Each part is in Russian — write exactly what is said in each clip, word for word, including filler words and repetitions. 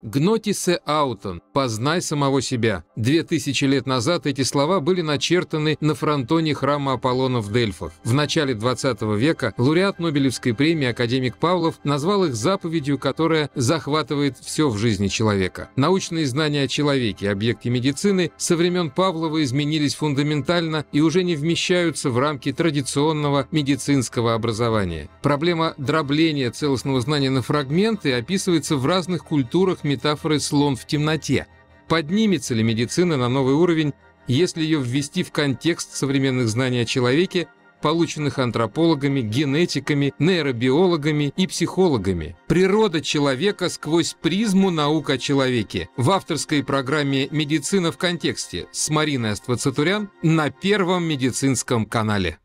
Гнотисе Аутон, познай самого себя. Две тысячи лет назад эти слова были начертаны на фронтоне храма Аполлона в Дельфах. В начале двадцатого века лауреат Нобелевской премии академик Павлов назвал их заповедью, которая захватывает все в жизни человека. Научные знания о человеке и объекте медицины со времен Павлова изменились фундаментально и уже не вмещаются в рамки традиционного медицинского образования. Проблема дробления целостного знания на фрагменты описывается в разных культурах метафоры «слон в темноте». Поднимется ли медицина на новый уровень, если ее ввести в контекст современных знаний о человеке, полученных антропологами, генетиками, нейробиологами и психологами? Природа человека сквозь призму наук о человеке в авторской программе «Медицина в контексте» с Мариной Аствацатурян на Первом медицинском канале.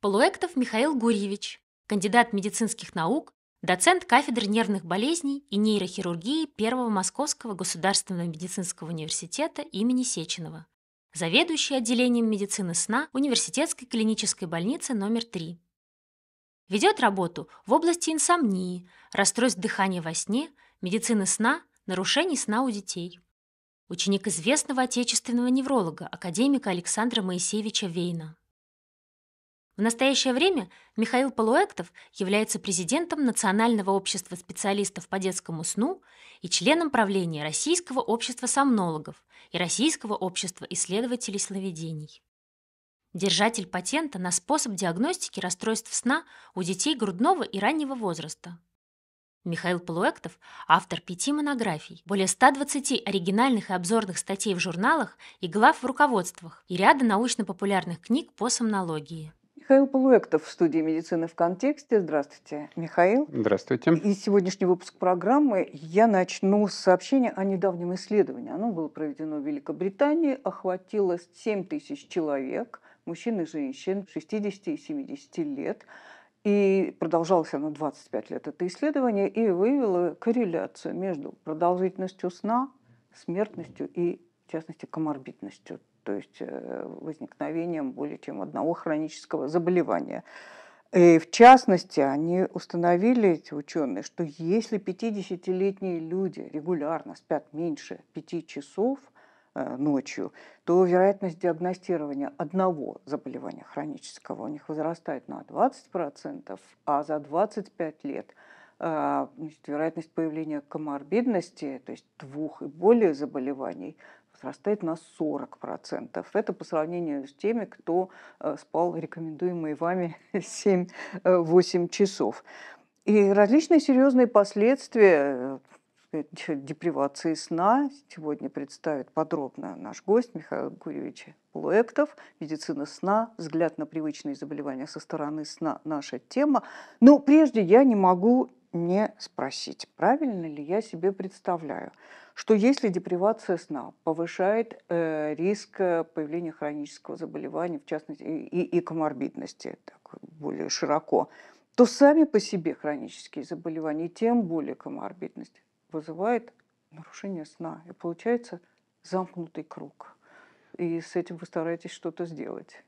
Полуэктов Михаил Гурьевич, кандидат медицинских наук, доцент кафедры нервных болезней и нейрохирургии Первого Московского государственного медицинского университета имени Сеченова, заведующий отделением медицины сна Университетской клинической больницы номер три. Ведет работу в области инсомнии, расстройств дыхания во сне, медицины сна, нарушений сна у детей. Ученик известного отечественного невролога, академика Александра Моисеевича Вейна. В настоящее время Михаил Полуэктов является президентом Национального общества специалистов по детскому сну и членом правления Российского общества сомнологов и Российского общества исследователей сновидений. Держатель патента на способ диагностики расстройств сна у детей грудного и раннего возраста. Михаил Полуэктов – автор пяти монографий, более ста двадцати оригинальных и обзорных статей в журналах и глав в руководствах и ряда научно-популярных книг по сомнологии. Михаил Полуэктов в студии «Медицина в контексте». Здравствуйте, Михаил. Здравствуйте. И сегодняшний выпуск программы я начну с сообщения о недавнем исследовании. Оно было проведено в Великобритании, охватило семь тысяч человек, мужчин и женщин шестидесяти и семидесяти лет. И продолжалось оно двадцать пять лет, это исследование, и выявило корреляцию между продолжительностью сна, смертностью и, в частности, коморбидностью, то есть возникновением более чем одного хронического заболевания. И в частности, они установили, эти ученые, что если пятидесятилетние люди регулярно спят меньше пяти часов ночью, то вероятность диагностирования одного заболевания хронического у них возрастает на двадцать процентов, а за двадцать пять лет значит, вероятность появления коморбидности, то есть двух и более заболеваний, возрастает на сорок процентов. Это по сравнению с теми, кто спал рекомендуемые вами семь-восемь часов. И различные серьезные последствия депривации сна сегодня представит подробно наш гость Михаил Гурьевич Полуэктов. Медицина сна, взгляд на привычные заболевания со стороны сна – наша тема. Но прежде я не могу не спросить, правильно ли я себе представляю, что если депривация сна повышает э, риск появления хронического заболевания, в частности, и, и коморбидности, так, более широко, то сами по себе хронические заболевания, тем более коморбидность, вызывает нарушение сна. И получается замкнутый круг. И с этим вы стараетесь что-то сделать.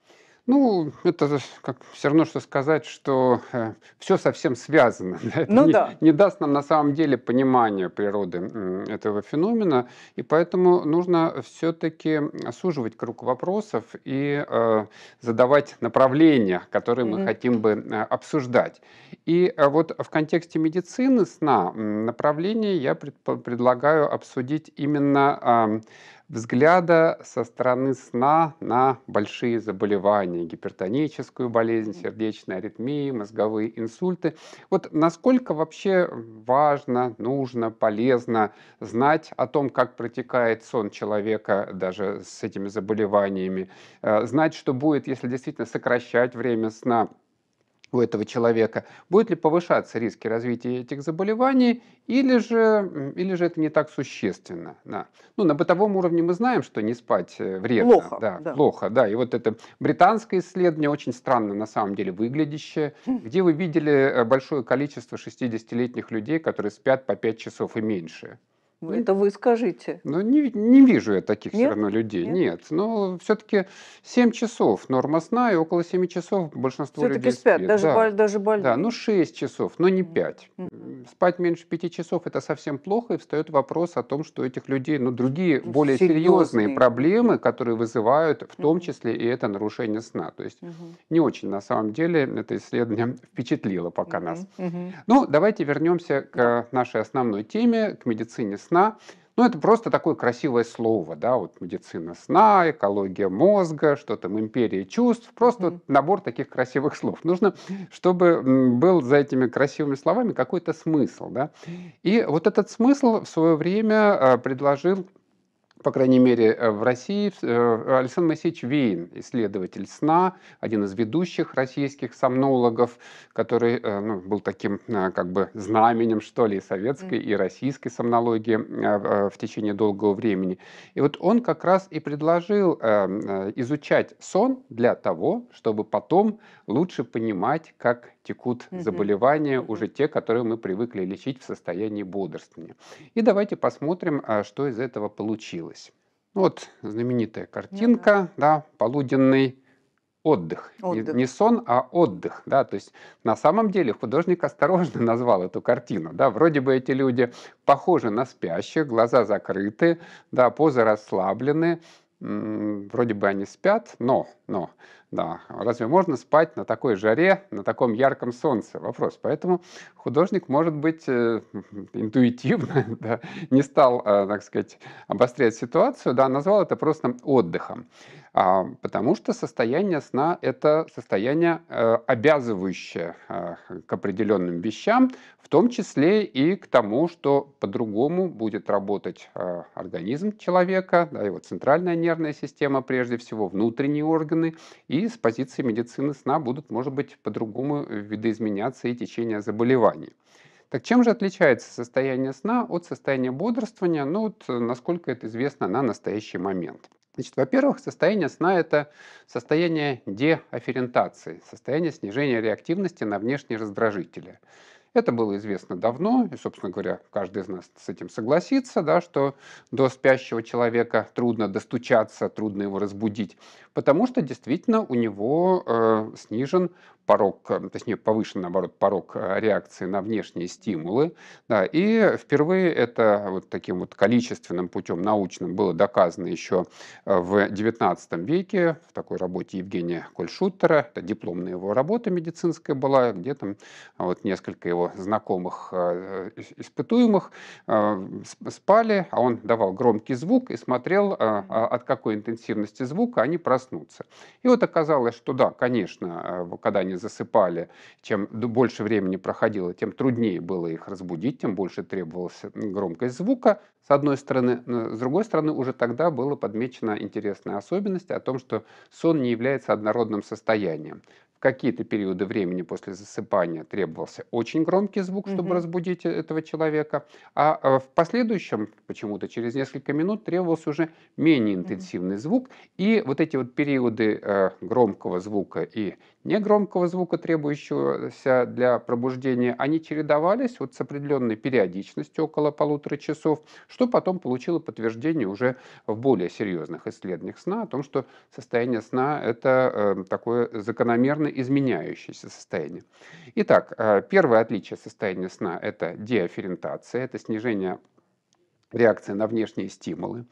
Ну, это как, все равно, что сказать, что э, все совсем связано. Это ну, не, да. не даст нам на самом деле понимания природы э, этого феномена. И поэтому нужно все-таки суживать круг вопросов и э, задавать направления, которые мы mm-hmm. хотим бы э, обсуждать. И э, вот в контексте медицины сна э, направление я пред, предлагаю обсудить именно... Э, взгляда со стороны сна на большие заболевания, гипертоническую болезнь, сердечные аритмии, мозговые инсульты. Вот насколько вообще важно, нужно, полезно знать о том, как протекает сон человека даже с этими заболеваниями, знать, что будет, если действительно сокращать время сна у этого человека, будет ли повышаться риски развития этих заболеваний, или же, или же это не так существенно. Да. Ну, на бытовом уровне мы знаем, что не спать вредно. Плохо. Да, да. Плохо, да. И вот это британское исследование, очень странно на самом деле выглядящее, где вы видели большое количество шестидесятилетних людей, которые спят по пять часов и меньше. Это вы скажите. Ну, не, не вижу я таких Нет? все равно людей. Нет. Нет. Но все-таки семь часов норма сна, и около семи часов большинство людей спят. Все-таки спят, даже, да. боль, даже больные. Да, ну шесть часов, но не пять. Mm-hmm. Спать меньше пяти часов – это совсем плохо, и встает вопрос о том, что у этих людей, ну, другие, более серьезные, серьезные проблемы, которые вызывают, в том числе, и это нарушение сна. То есть, mm-hmm. не очень, на самом деле, это исследование впечатлило пока mm-hmm. нас. Mm-hmm. Ну, давайте вернемся к нашей основной теме, к медицине сна. Ну, это просто такое красивое слово, да, вот медицина сна, экология мозга, что там, империя чувств, просто mm-hmm. набор таких красивых слов. Нужно, чтобы был за этими красивыми словами какой-то смысл, да. И вот этот смысл в свое время предложил, по крайней мере, в России, Александр Моисеевич Вейн, исследователь сна, один из ведущих российских сомнологов, который, ну, был таким как бы знаменем, что ли, и советской, и российской сомнологии в течение долгого времени. И вот он как раз и предложил изучать сон для того, чтобы потом лучше понимать, как текут заболевания, mm-hmm. уже те, которые мы привыкли лечить в состоянии бодрствования. И давайте посмотрим, что из этого получилось. Вот знаменитая картинка, mm-hmm. да, полуденный отдых. отдых. Не, не сон, а отдых. Да? То есть на самом деле художник осторожно назвал эту картину. Да? Вроде бы эти люди похожи на спящих, глаза закрыты, да, позы расслаблены, м-м, вроде бы они спят, но... но Да, разве можно спать на такой жаре, на таком ярком солнце? Вопрос. Поэтому художник, может быть, интуитивно да, не стал, так сказать, обострять ситуацию, да, назвал это просто отдыхом. А, потому что состояние сна — это состояние, э, обязывающее э, к определенным вещам, в том числе и к тому, что по-другому будет работать э, организм человека, да, его центральная нервная система, прежде всего, внутренние органы, и с позиции медицины сна будут, может быть, по-другому видоизменяться и течение заболеваний. Так чем же отличается состояние сна от состояния бодрствования, ну, вот, насколько это известно на настоящий момент? Значит, во-первых, состояние сна – это состояние деафферентации, состояние снижения реактивности на внешние раздражители. Это было известно давно, и, собственно говоря, каждый из нас с этим согласится, да, что до спящего человека трудно достучаться, трудно его разбудить, потому что действительно у него э, снижен порог, точнее повышен, наоборот, порог реакции на внешние стимулы. Да, и впервые это вот таким вот количественным путем научным было доказано еще в девятнадцатом веке в такой работе Евгения Кольшюттера. Это дипломная его работа медицинская была, где там вот несколько его знакомых испытуемых спали, а он давал громкий звук и смотрел, от какой интенсивности звука они проснутся. И вот оказалось, что да, конечно, когда они засыпали, чем больше времени проходило, тем труднее было их разбудить, тем больше требовалась громкость звука, с одной стороны. С другой стороны, уже тогда была подмечена интересная особенность о том, что сон не является однородным состоянием. В какие-то периоды времени после засыпания требовался очень громкий звук, чтобы mm-hmm. разбудить этого человека, а в последующем, почему-то через несколько минут, требовался уже менее интенсивный mm-hmm. звук, и вот эти вот периоды э, громкого звука и негромкого звука, требующегося для пробуждения, они чередовались вот с определенной периодичностью около полутора часов, что потом получило подтверждение уже в более серьезных исследованиях сна о том, что состояние сна – это э, такое закономерно изменяющееся состояние. Итак, э, первое отличие состояния сна – это деафферентация, это снижение реакции на внешние стимулы.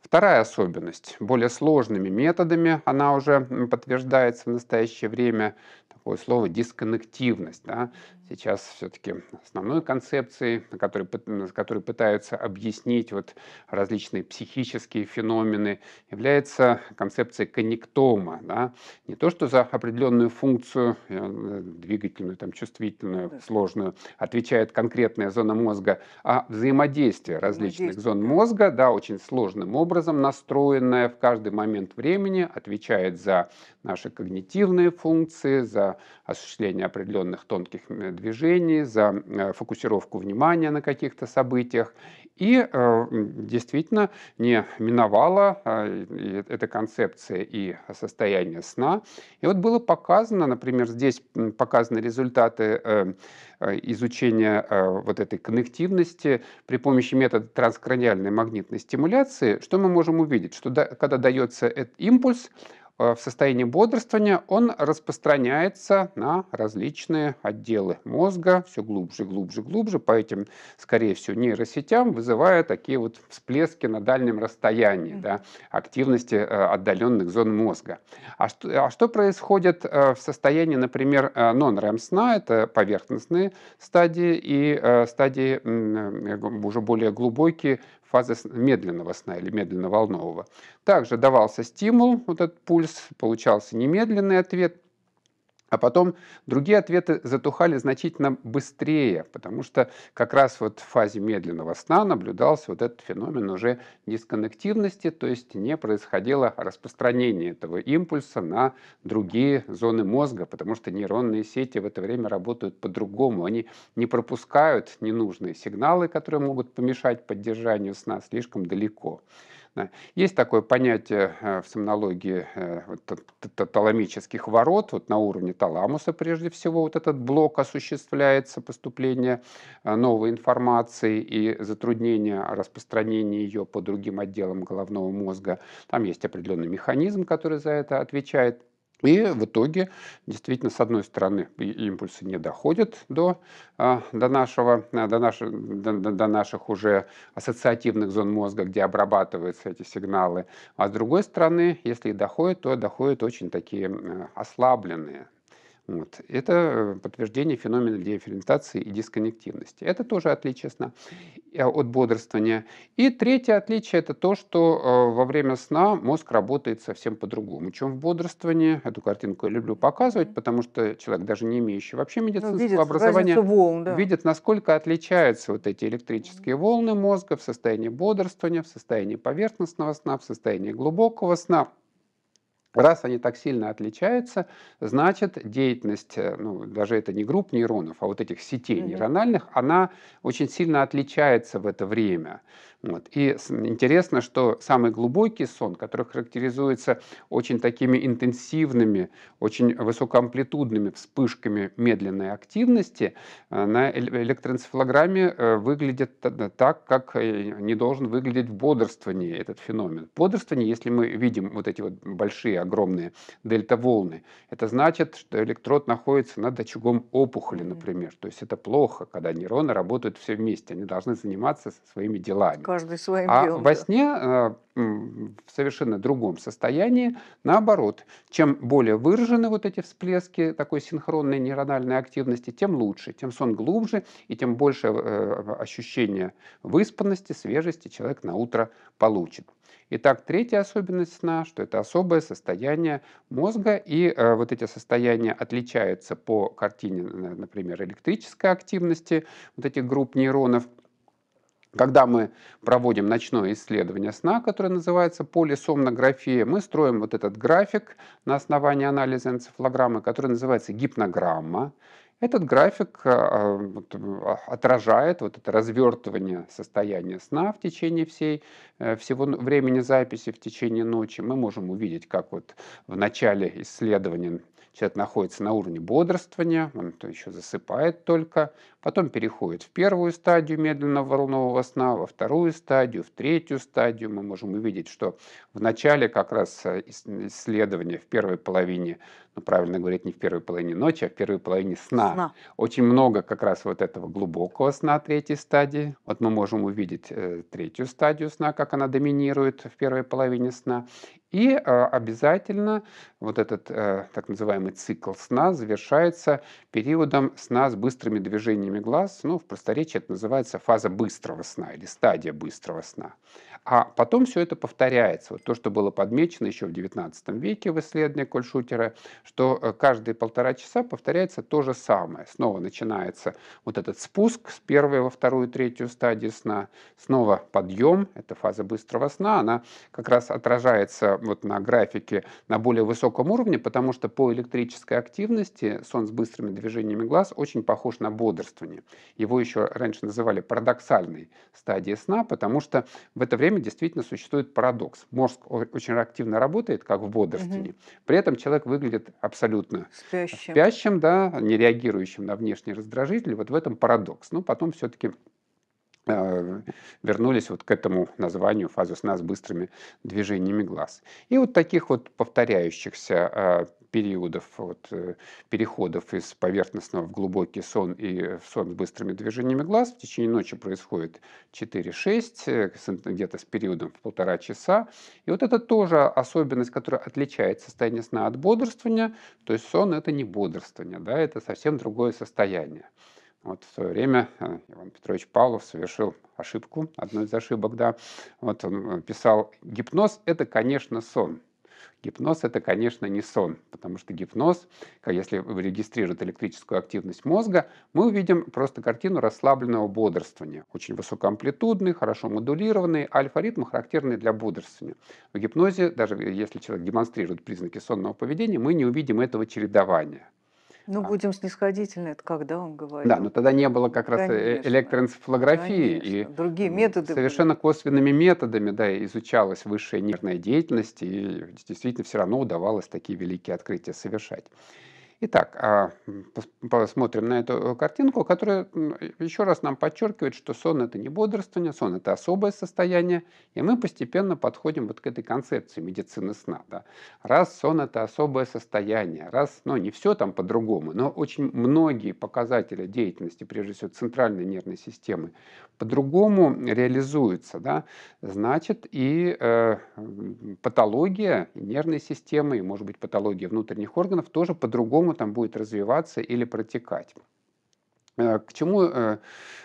Вторая особенность. Более сложными методами она уже подтверждается в настоящее время. Такое слово «дисконнективность». Да? Сейчас все-таки основной концепцией, которой, которой пытаются объяснить вот различные психические феномены, является концепция коннектома. Да? Не то, что за определенную функцию, двигательную, там, чувствительную, да. сложную, отвечает конкретная зона мозга, а взаимодействие различных зон мозга, да, очень сложным образом настроенное в каждый момент времени, отвечает за наши когнитивные функции, за осуществление определенных тонких движений, за фокусировку внимания на каких-то событиях. И действительно не миновала эта концепция и состояние сна. И вот было показано, например, здесь показаны результаты изучения вот этой коннективности при помощи метода транскраниальной магнитной стимуляции. Что мы можем увидеть? Что когда дается этот импульс, в состоянии бодрствования он распространяется на различные отделы мозга, все глубже, глубже, глубже, по этим, скорее всего, нейросетям, вызывая такие вот всплески на дальнем расстоянии, да, активности отдаленных зон мозга. А что, а что происходит в состоянии, например, нон-рэм сна, это поверхностные стадии и стадии уже более глубокие, фазы медленного сна или медленно-волнового. Также давался стимул, вот этот пульс, получался немедленный ответ, а потом другие ответы затухали значительно быстрее, потому что как раз вот в фазе медленного сна наблюдался вот этот феномен уже дисконнективности, то есть не происходило распространение этого импульса на другие зоны мозга, потому что нейронные сети в это время работают по-другому, они не пропускают ненужные сигналы, которые могут помешать поддержанию сна, слишком далеко. Есть такое понятие в сомнологии таламических ворот, вот на уровне таламуса прежде всего вот этот блок осуществляется, поступление новой информации и затруднение распространения ее по другим отделам головного мозга. Там есть определенный механизм, который за это отвечает. И в итоге, действительно, с одной стороны, импульсы не доходят до, до, нашего, до, наших, до, до наших уже ассоциативных зон мозга, где обрабатываются эти сигналы. А с другой стороны, если и доходят, то доходят очень такие ослабленные. Вот. Это подтверждение феномена дифференциации и дисконнективности. Это тоже отличие сна от бодрствования. И третье отличие – это то, что во время сна мозг работает совсем по-другому, чем в бодрствовании. Эту картинку я люблю показывать, потому что человек, даже не имеющий вообще медицинского видит образования, волн, да. видит, насколько отличаются вот эти электрические волны мозга в состоянии бодрствования, в состоянии поверхностного сна, в состоянии глубокого сна. Раз они так сильно отличаются, значит, деятельность, ну, даже это не групп нейронов, а вот этих сетей Mm-hmm. нейрональных, она очень сильно отличается в это время. Вот. И интересно, что самый глубокий сон, который характеризуется очень такими интенсивными, очень высокоамплитудными вспышками медленной активности, на электроэнцефалограмме выглядит так, как не должен выглядеть в бодрствовании этот феномен. В бодрствовании, если мы видим вот эти вот большие, огромные дельта-волны, это значит, что электрод находится над очагом опухоли, например. То есть это плохо, когда нейроны работают все вместе, они должны заниматься своими делами. Каждый своим а делом, во да. сне... в совершенно другом состоянии. Наоборот, чем более выражены вот эти всплески такой синхронной нейрональной активности, тем лучше, тем сон глубже и тем больше э, ощущение выспанности, свежести человек на утро получит. Итак, третья особенность сна, что это особое состояние мозга, и э, вот эти состояния отличаются по картине, например, электрической активности вот этих групп нейронов. Когда мы проводим ночное исследование сна, которое называется полисомнография, мы строим вот этот график на основании анализа энцефалограммы, который называется гипнограмма. Этот график отражает вот это развертывание состояния сна в течение всей, всего времени записи, в течение ночи. Мы можем увидеть, как вот в начале исследования человек находится на уровне бодрствования, он еще засыпает только, потом переходит в первую стадию медленного волнового сна, во вторую стадию, в третью стадию. Мы можем увидеть, что в начале как раз исследования в первой половине, ну, правильно говорить, не в первой половине ночи, а в первой половине сна. Сна. Очень много как раз вот этого глубокого сна третьей стадии. Вот мы можем увидеть э, третью стадию сна, как она доминирует в первой половине сна. И э, обязательно вот этот э, так называемый цикл сна завершается периодом сна с быстрыми движениями глаз. Ну, в просторечии это называется фаза быстрого сна или стадия быстрого сна. А потом все это повторяется. Вот то, что было подмечено еще в девятнадцатом веке в исследовании Кольшюттера, что каждые полтора часа повторяется то же самое. Снова начинается вот этот спуск с первой во вторую, третью стадии сна. Снова подъем, это фаза быстрого сна, она как раз отражается вот на графике на более высоком уровне, потому что по электрической активности сон с быстрыми движениями глаз очень похож на бодрствование. Его еще раньше называли парадоксальной стадией сна, потому что в это время действительно существует парадокс. Мозг очень активно работает, как в бодрствовании. Угу. При этом человек выглядит абсолютно спящим, спящим да, не реагирующим на внешние раздражители. Вот в этом парадокс. Но потом все-таки вернулись вот к этому названию фазы сна с быстрыми движениями глаз. И вот таких вот повторяющихся периодов, вот, переходов из поверхностного в глубокий сон и в сон с быстрыми движениями глаз в течение ночи происходит четыре-шесть, где-то с периодом в полтора часа. И вот это тоже особенность, которая отличает состояние сна от бодрствования. То есть сон — это не бодрствование, да, это совсем другое состояние. Вот в свое время Иван Петрович Павлов совершил ошибку, одну из ошибок, да. Вот он писал: гипноз — это, конечно, сон. Гипноз — это, конечно, не сон, потому что гипноз, если регистрирует электрическую активность мозга, мы увидим просто картину расслабленного бодрствования. Очень высокоамплитудный, хорошо модулированный, альфа-ритм, характерный для бодрствования. В гипнозе, даже если человек демонстрирует признаки сонного поведения, мы не увидим этого чередования. Ну, а. будем снисходительны, это когда он говорил. Да, но тогда не было как раз конечно, электроэнцефалографии. Конечно. И другие методы. Совершенно были. Косвенными методами да, изучалась высшая нервная деятельность, и действительно все равно удавалось такие великие открытия совершать. Итак, посмотрим на эту картинку, которая еще раз нам подчеркивает, что сон — это не бодрствование, сон — это особое состояние, и мы постепенно подходим вот к этой концепции медицины сна. Да. Раз сон — это особое состояние, раз, ну, не все там по-другому, но очень многие показатели деятельности, прежде всего, центральной нервной системы, по-другому реализуются, да, значит, и э, патология нервной системы, и, может быть, патология внутренних органов тоже по-другому там будет развиваться или протекать. К чему э,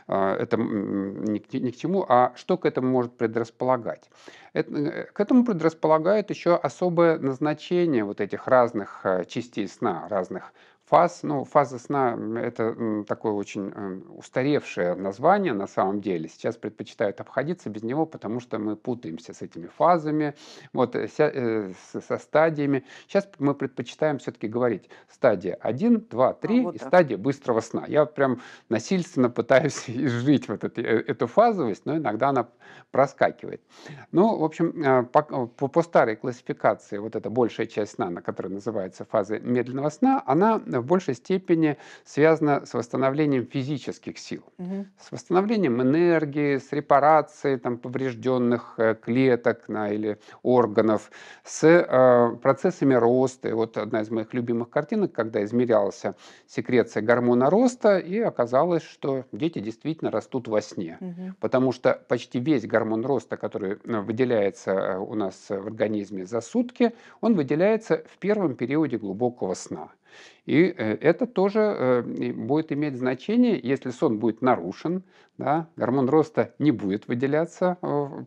это, не к, не к чему, а что к этому может предрасполагать? Это, к этому предрасполагает еще особое назначение вот этих разных частей сна, разных фаз. Ну, фаза сна — это такое очень устаревшее название на самом деле. Сейчас предпочитают обходиться без него, потому что мы путаемся с этими фазами, вот, со стадиями. Сейчас мы предпочитаем все-таки говорить стадия один, два, три а вот и так. Стадия быстрого сна. Я прям насильственно пытаюсь изжить вот эту, эту фазовость, но иногда она проскакивает. Ну, в общем, по, по, по старой классификации вот эта большая часть сна, на которой называется фаза медленного сна, она в большей степени связано с восстановлением физических сил, угу. с восстановлением энергии, с репарацией там, поврежденных клеток да, или органов, с э, процессами роста. И вот одна из моих любимых картинок, когда измерялась секреция гормона роста, и оказалось, что дети действительно растут во сне, угу. потому что почти весь гормон роста, который выделяется у нас в организме за сутки, он выделяется в первом периоде глубокого сна. И это тоже будет иметь значение, если сон будет нарушен, да, гормон роста не будет выделяться,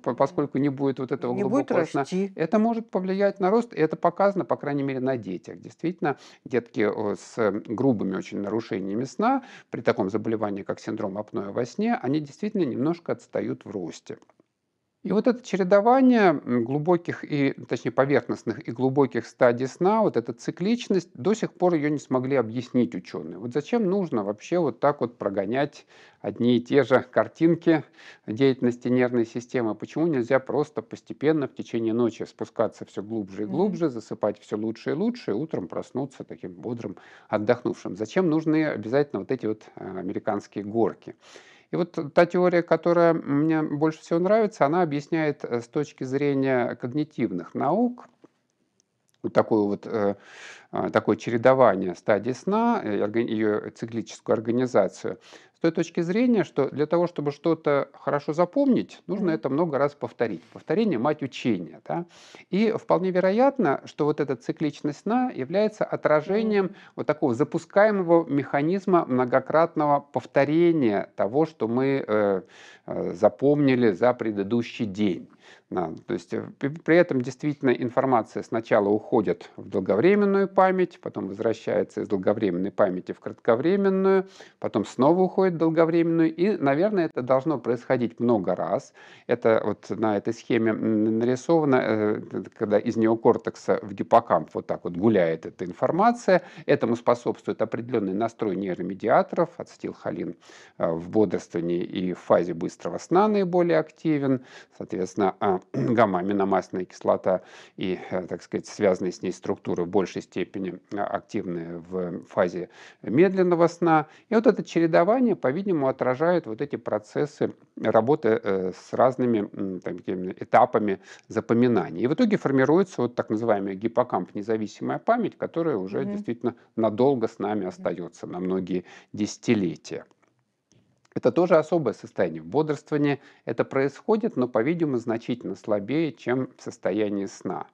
поскольку не будет вот этого не глубокого сна. Это может повлиять на рост, и это показано, по крайней мере, на детях. Действительно, детки с грубыми очень нарушениями сна, при таком заболевании, как синдром апноэ во сне, они действительно немножко отстают в росте. И вот это чередование глубоких и, точнее, поверхностных и глубоких стадий сна, вот эта цикличность, до сих пор ее не смогли объяснить ученые. Вот зачем нужно вообще вот так вот прогонять одни и те же картинки деятельности нервной системы? Почему нельзя просто постепенно в течение ночи спускаться все глубже и глубже, засыпать все лучше и лучше, и утром проснуться таким бодрым, отдохнувшим? Зачем нужны обязательно вот эти вот американские горки? И вот та теория, которая мне больше всего нравится, она объясняет с точки зрения когнитивных наук вот такое вот такое чередование стадии сна, ее циклическую организацию, с той точки зрения, что для того, чтобы что-то хорошо запомнить, нужно это много раз повторить. Повторение — мать учения. Да? И вполне вероятно, что вот эта цикличность сна является отражением вот такого запускаемого механизма многократного повторения того, что мы э, запомнили за предыдущий день. Да, то есть при этом действительно информация сначала уходит в долговременную память, потом возвращается из долговременной памяти в кратковременную, потом снова уходит в долговременную. И, наверное, это должно происходить много раз. Это вот на этой схеме нарисовано, когда из неокортекса в гиппокамп вот так вот гуляет эта информация. Этому способствует определенный настрой нейромедиаторов, ацетилхолин в бодрствовании и в фазе быстрого сна наиболее активен, соответственно, гамма-аминомасляная кислота и, так сказать, связанные с ней структуры в большей степени активны в фазе медленного сна. И вот это чередование, по-видимому, отражает вот эти процессы работы с разными там, этапами запоминания. И в итоге формируется вот так называемая гиппокамп-независимая память, которая уже Mm-hmm. действительно надолго с нами остается, на многие десятилетия. Это тоже особое состояние. В бодрствовании это происходит, но, по-видимому, значительно слабее, чем в состоянии сна.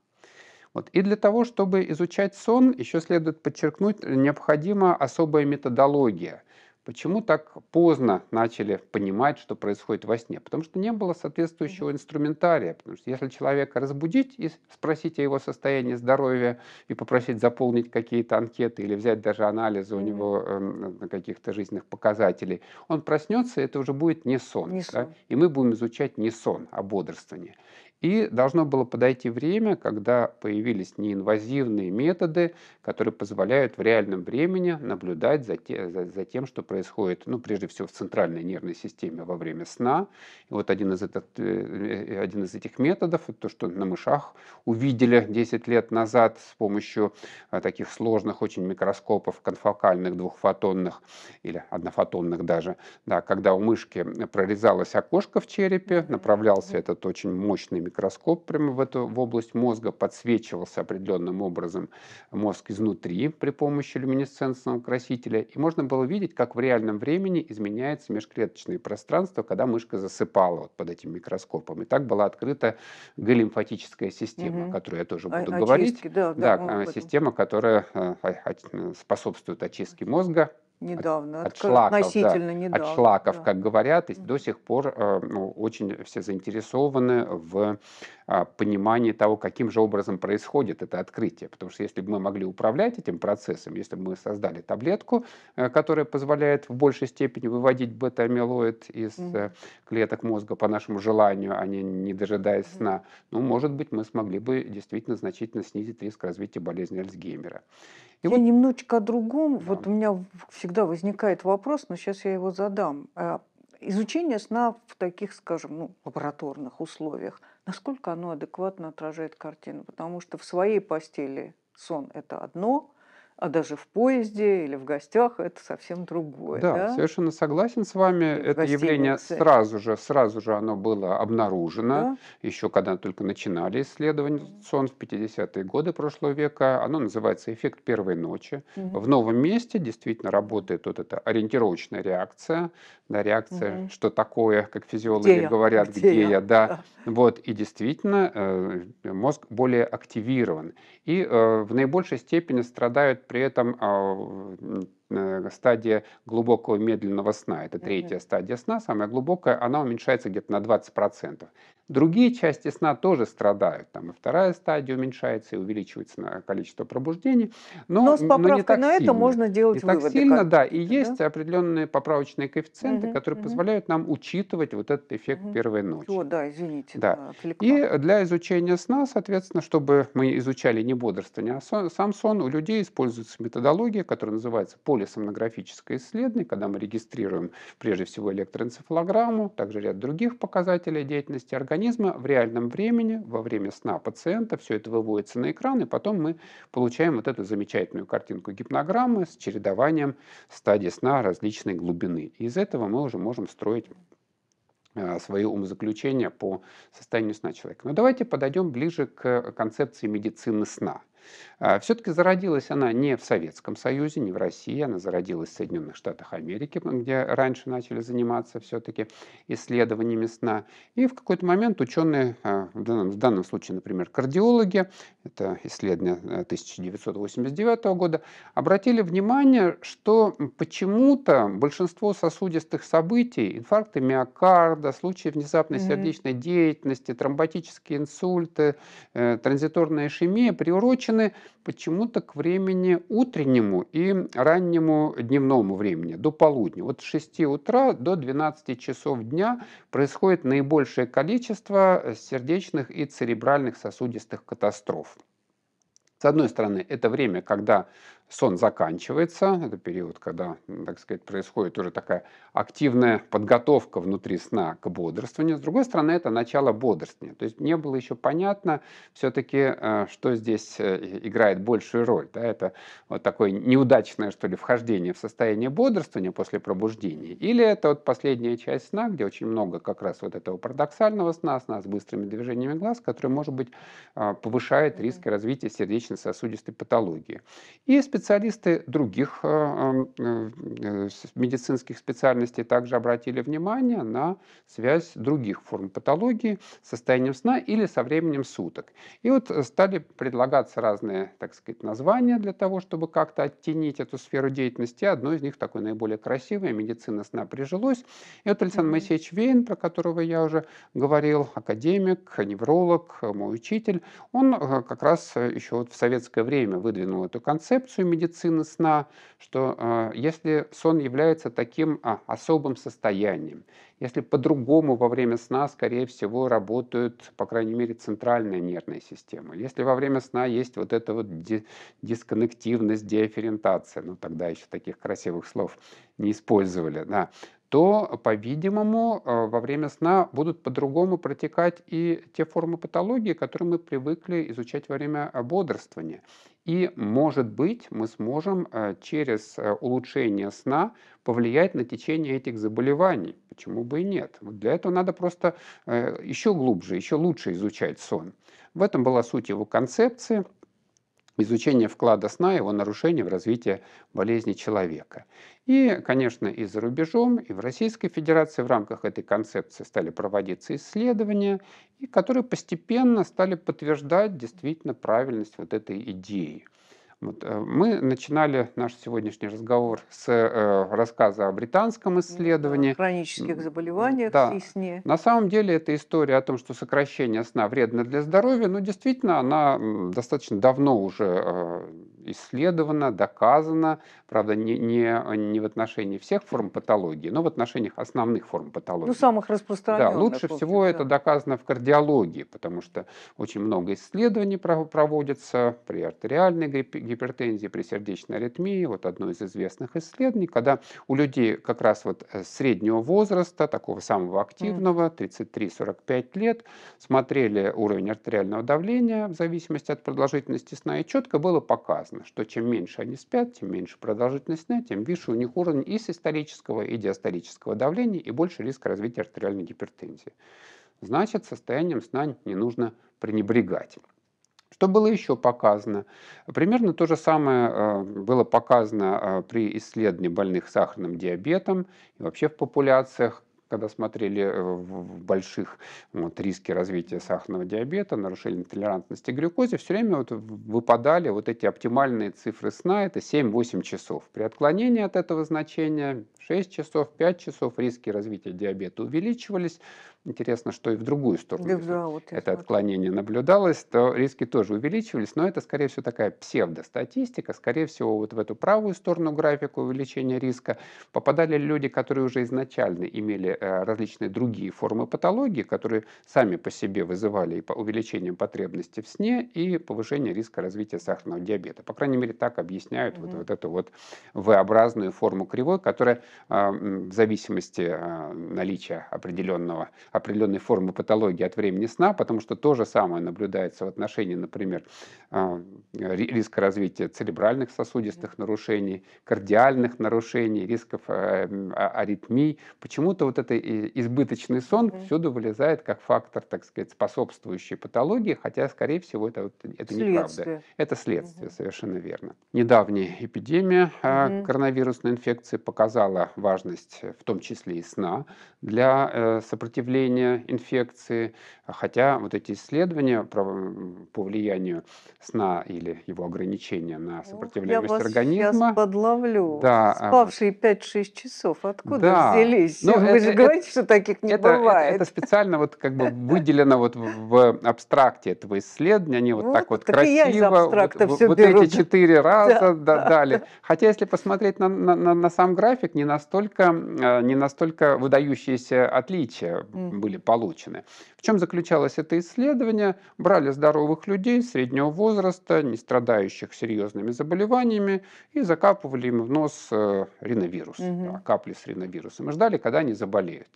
Вот. И для того, чтобы изучать сон, еще следует подчеркнуть, необходима особая методология. Почему так поздно начали понимать, что происходит во сне? Потому что не было соответствующего инструментария. Потому что если человека разбудить и спросить о его состоянии здоровья, и попросить заполнить какие-то анкеты или взять даже анализы у него э, каких-то жизненных показателей, он проснется, и это уже будет не сон. Не сон. Да? И мы будем изучать не сон, а бодрствование. И должно было подойти время, когда появились неинвазивные методы, которые позволяют в реальном времени наблюдать за, те, за, за тем, что происходит, ну, прежде всего, в центральной нервной системе во время сна. И вот один из, этот, один из этих методов, то, что на мышах увидели десять лет назад с помощью а, таких сложных очень микроскопов, конфокальных, двухфотонных или однофотонных даже, да, когда у мышки прорезалось окошко в черепе, направлялся этот очень мощный микроскоп, микроскоп прямо в эту в область мозга, подсвечивался определенным образом мозг изнутри при помощи люминесцентного красителя, и можно было видеть, как в реальном времени изменяется межклеточное пространство, когда мышка засыпала вот под этим микроскопом. И так была открыта г-лимфатическая система, угу. о которой я тоже буду о, говорить. Очистки, да, да, да, система, которая способствует очистке мозга. Недавно, от, от шлаков, относительно да, недавно. От шлаков, да. как говорят, и до сих пор э, ну, очень все заинтересованы в э, понимании того, каким же образом происходит это открытие. Потому что если бы мы могли управлять этим процессом, если бы мы создали таблетку, э, которая позволяет в большей степени выводить бета-амилоид из э, клеток мозга по нашему желанию, а не, не дожидаясь сна, ну, может быть, мы смогли бы действительно значительно снизить риск развития болезни Альцгеймера. И я вот... немножечко о другом. Да. Вот у меня всегда возникает вопрос, но сейчас я его задам. Изучение сна в таких, скажем, ну, лабораторных условиях, насколько оно адекватно отражает картину? Потому что в своей постели сон – это одно, а даже в поезде или в гостях это совсем другое. Да, да? Совершенно согласен с вами. Это явление сразу же, сразу же оно было обнаружено, да? еще когда только начинали исследования сон в пятидесятые годы прошлого века. Оно называется эффект первой ночи. Угу. В новом месте действительно работает вот эта ориентировочная реакция, да, реакция, угу. что такое, как физиологи где говорят, где, где я, я да. да. Вот, и действительно э, мозг более активирован. И э, в наибольшей степени страдают при этом э, э, стадия глубокого медленного сна. Это третья стадия сна, самая глубокая, она уменьшается где-то на двадцать процентов. Другие части сна тоже страдают. Там и вторая стадия уменьшается, и увеличивается количество пробуждений. Но, но с поправкой но на сильно. Это можно делать не выводы. Так сильно, да. И да? есть определенные поправочные коэффициенты, угу, которые угу. позволяют нам учитывать вот этот эффект угу. первой ночи. О, да, извините. Да. Да, и для изучения сна, соответственно, чтобы мы изучали не бодрствование, а сон, сам сон, у людей используется методология, которая называется полисомнографическое исследование, когда мы регистрируем прежде всего электроэнцефалограмму, также ряд других показателей деятельности организма, в реальном времени, во время сна пациента, все это выводится на экран, и потом мы получаем вот эту замечательную картинку гипнограммы с чередованием стадий сна различной глубины. И из этого мы уже можем строить свои умозаключения по состоянию сна человека. Но давайте подойдем ближе к концепции медицины сна. Все-таки зародилась она не в Советском Союзе, не в России, она зародилась в Соединенных Штатах Америки, где раньше начали заниматься все-таки исследованиями сна. И в какой-то момент ученые, в данном, в данном случае, например, кардиологи, это исследование тысяча девятьсот восемьдесят девятого года, обратили внимание, что почему-то большинство сосудистых событий, инфаркты миокарда, случаи внезапной Mm-hmm. сердечной деятельности, тромботические инсульты, э, транзиторная ишемия приурочены почему-то к времени утреннему и раннему дневному времени, до полудня. Вот с шести утра до двенадцати часов дня происходит наибольшее количество сердечных и церебральных сосудистых катастроф. С одной стороны, это время, когда сон заканчивается, это период, когда, так сказать, происходит уже такая активная подготовка внутри сна к бодрствованию. С другой стороны, это начало бодрствования. То есть не было еще понятно все-таки, что здесь играет большую роль. Да? Это вот такое неудачное, что ли, вхождение в состояние бодрствования после пробуждения. Или это вот последняя часть сна, где очень много как раз вот этого парадоксального сна, сна с быстрыми движениями глаз, который, может быть, повышает риски развития сердечно-сосудистой патологии. И специалисты других медицинских специальностей также обратили внимание на связь других форм патологии с состоянием сна или со временем суток. И вот стали предлагаться разные, так сказать, названия для того, чтобы как-то оттенить эту сферу деятельности. Одно из них такое наиболее красивое — медицина сна прижилось. И вот Александр Моисеевич Вейн, про которого я уже говорил, академик, невролог, мой учитель, он как раз еще вот в советское время выдвинул эту концепцию медицины сна, что э, если сон является таким а, особым состоянием, если по-другому во время сна, скорее всего, работают, по крайней мере, центральная нервная система, если во время сна есть вот эта вот ди дисконнективность, диаферентация, ну тогда еще таких красивых слов не использовали, да, то, по-видимому, во время сна будут по-другому протекать и те формы патологии, которые мы привыкли изучать во время бодрствования. И, может быть, мы сможем через улучшение сна повлиять на течение этих заболеваний. Почему бы и нет? Вот для этого надо просто еще глубже, еще лучше изучать сон. В этом была суть его концепции. Изучение вклада сна и его нарушение в развитие болезни человека. И, конечно, и за рубежом, и в Российской Федерации в рамках этой концепции стали проводиться исследования, и которые постепенно стали подтверждать действительно правильность вот этой идеи. Вот. Мы начинали наш сегодняшний разговор с э, рассказа о британском исследовании. Хронических заболеваниях да. и сне. На самом деле это история о том, что сокращение сна вредно для здоровья, но действительно она достаточно давно уже э, исследована, доказана, правда, не, не, не в отношении всех форм патологии, но в отношении основных форм патологии. Ну, самых распространенных. Да, лучше допустим, всего да. это доказано в кардиологии, потому что очень много исследований проводится при артериальной гриппе, гипертензии, при сердечной аритмии. Вот одно из известных исследований, когда у людей как раз вот среднего возраста, такого самого активного, тридцать три — сорок пять лет, смотрели уровень артериального давления в зависимости от продолжительности сна, и четко было показано, что чем меньше они спят, тем меньше продолжительность сна, тем выше у них уровень и систолического, и диастолического давления, и больше риск развития артериальной гипертензии. Значит, состоянием сна не нужно пренебрегать. Что было еще показано? Примерно то же самое было показано при исследовании больных сахарным диабетом и вообще в популяциях, когда смотрели в больших вот, риски развития сахарного диабета, нарушения толерантности к глюкозе, все время вот выпадали вот эти оптимальные цифры сна, это семь-восемь часов. При отклонении от этого значения шесть часов, пять часов риски развития диабета увеличивались. Интересно, что и в другую сторону. Да, вот это смотрю. Отклонение наблюдалось, то риски тоже увеличивались, но это, скорее всего, такая псевдостатистика. Скорее всего, вот в эту правую сторону графика увеличения риска попадали люди, которые уже изначально имели различные другие формы патологии, которые сами по себе вызывали и увеличение потребности в сне, и повышение риска развития сахарного диабета. По крайней мере, так объясняют mm-hmm. вот, вот эту вот V-образную форму кривой, которая в зависимости от наличия определенного определенной формы патологии от времени сна, потому что то же самое наблюдается в отношении, например, риска развития церебральных сосудистых нарушений, кардиальных нарушений, рисков аритмий. Почему-то вот этот избыточный сон всюду вылезает как фактор, так сказать, способствующий патологии, хотя, скорее всего, это, это неправда. Это следствие, совершенно верно. Недавняя эпидемия коронавирусной инфекции показала важность, в том числе и сна, для сопротивления инфекции, хотя вот эти исследования по влиянию сна или его ограничения на сопротивляемость Ох, я вас организма... Я подловлю. Да, спавшие пять-шесть часов, откуда да, взялись? Ну, Вы это, же говорите, это, что таких не это, бывает. Это, это специально вот как бы выделено вот в абстракте этого исследования, они вот, вот так вот так красиво, вот, вот эти четыре раза да, дали. Да. Хотя если посмотреть на, на, на, на сам график, не настолько, не настолько выдающиеся отличия mm. были получены. В чем заключалось это исследование? Брали здоровых людей среднего возраста, не страдающих серьезными заболеваниями, и закапывали им в нос риновирус, mm-hmm. да, капли с риновирусом, и ждали, когда они заболеют.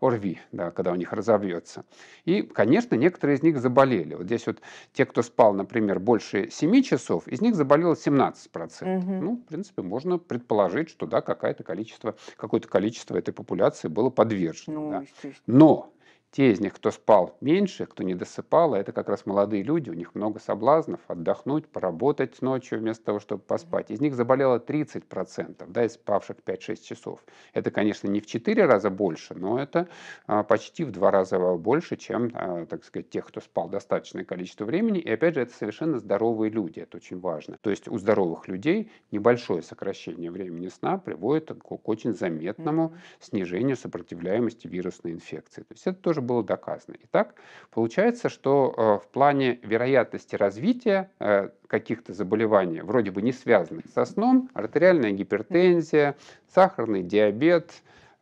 ОРВИ, да, когда у них разовьется. И, конечно, некоторые из них заболели. Вот здесь вот те, кто спал, например, больше семи часов, из них заболело семнадцать процентов. Угу. Ну, в принципе, можно предположить, что да, какое-то количество, какое-то количество этой популяции было подвержено. Ну, да. Но те из них, кто спал меньше, кто не досыпал, а это как раз молодые люди, у них много соблазнов отдохнуть, поработать ночью вместо того, чтобы поспать. Из них заболело тридцать процентов, да, из спавших пять-шесть часов. Это, конечно, не в четыре раза больше, но это а, почти в два раза больше, чем, а, так сказать, тех, кто спал достаточное количество времени. И, опять же, это совершенно здоровые люди, это очень важно. То есть у здоровых людей небольшое сокращение времени сна приводит к, к очень заметному снижению сопротивляемости вирусной инфекции. То есть это тоже было доказано. Итак, получается, что э, в плане вероятности развития э, каких-то заболеваний, вроде бы не связанных со сном, артериальная гипертензия, сахарный диабет,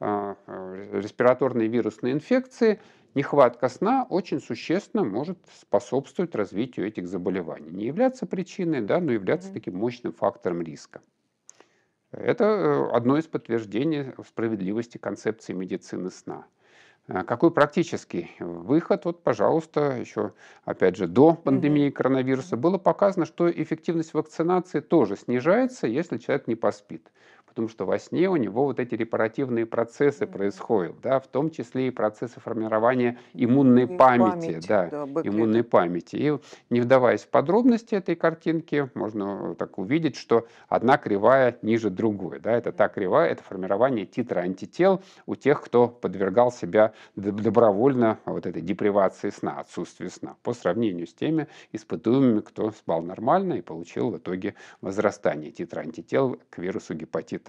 э, э, респираторные вирусные инфекции, нехватка сна очень существенно может способствовать развитию этих заболеваний. Не являться причиной, да, но являться таким мощным фактором риска. Это одно из подтверждений справедливости концепции медицины сна. Какой практический выход? Вот, пожалуйста, еще, опять же, до пандемии коронавируса было показано, что эффективность вакцинации тоже снижается, если человек не поспит. Потому что во сне у него вот эти репаративные процессы mm-hmm. происходят, да, в том числе и процессы формирования иммунной mm-hmm. памяти. Mm-hmm. Да, mm-hmm. иммунной памяти. И не вдаваясь в подробности этой картинки, можно так увидеть, что одна кривая ниже другой. Да, это mm-hmm. та кривая, это формирование титра антител у тех, кто подвергал себя добровольно вот этой депривации сна, отсутствию сна, по сравнению с теми испытуемыми, кто спал нормально и получил в итоге возрастание титра антител к вирусу гепатита.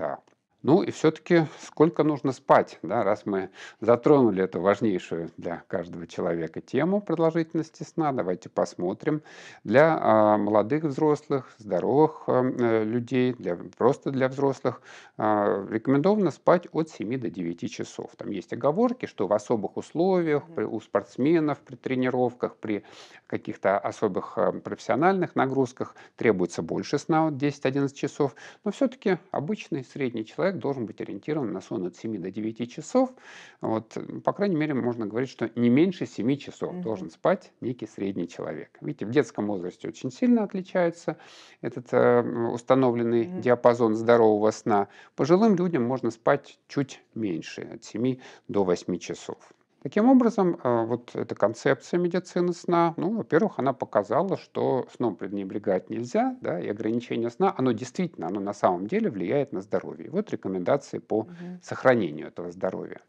Ну и все-таки сколько нужно спать, да, раз мы затронули эту важнейшую для каждого человека тему продолжительности сна, давайте посмотрим. Для э, молодых взрослых, здоровых э, людей, для, просто для взрослых э, рекомендовано спать от семи до девяти часов. Там есть оговорки, что в особых условиях, при, у спортсменов, при тренировках, при каких-то особых э, профессиональных нагрузках требуется больше сна, от десяти-одиннадцати часов, но все-таки обычный средний человек должен быть ориентирован на сон от семи до девяти часов. Вот, по крайней мере, можно говорить, что не меньше семи часов mm-hmm. должен спать некий средний человек. Видите, в детском возрасте очень сильно отличается этот э, установленный mm-hmm. диапазон здорового сна. Пожилым людям можно спать чуть меньше, от семи до восьми часов. Таким образом, вот эта концепция медицины сна, ну, во-первых, она показала, что сном пренебрегать нельзя, да, и ограничение сна, оно действительно, оно на самом деле влияет на здоровье. И вот рекомендации по сохранению этого здоровья.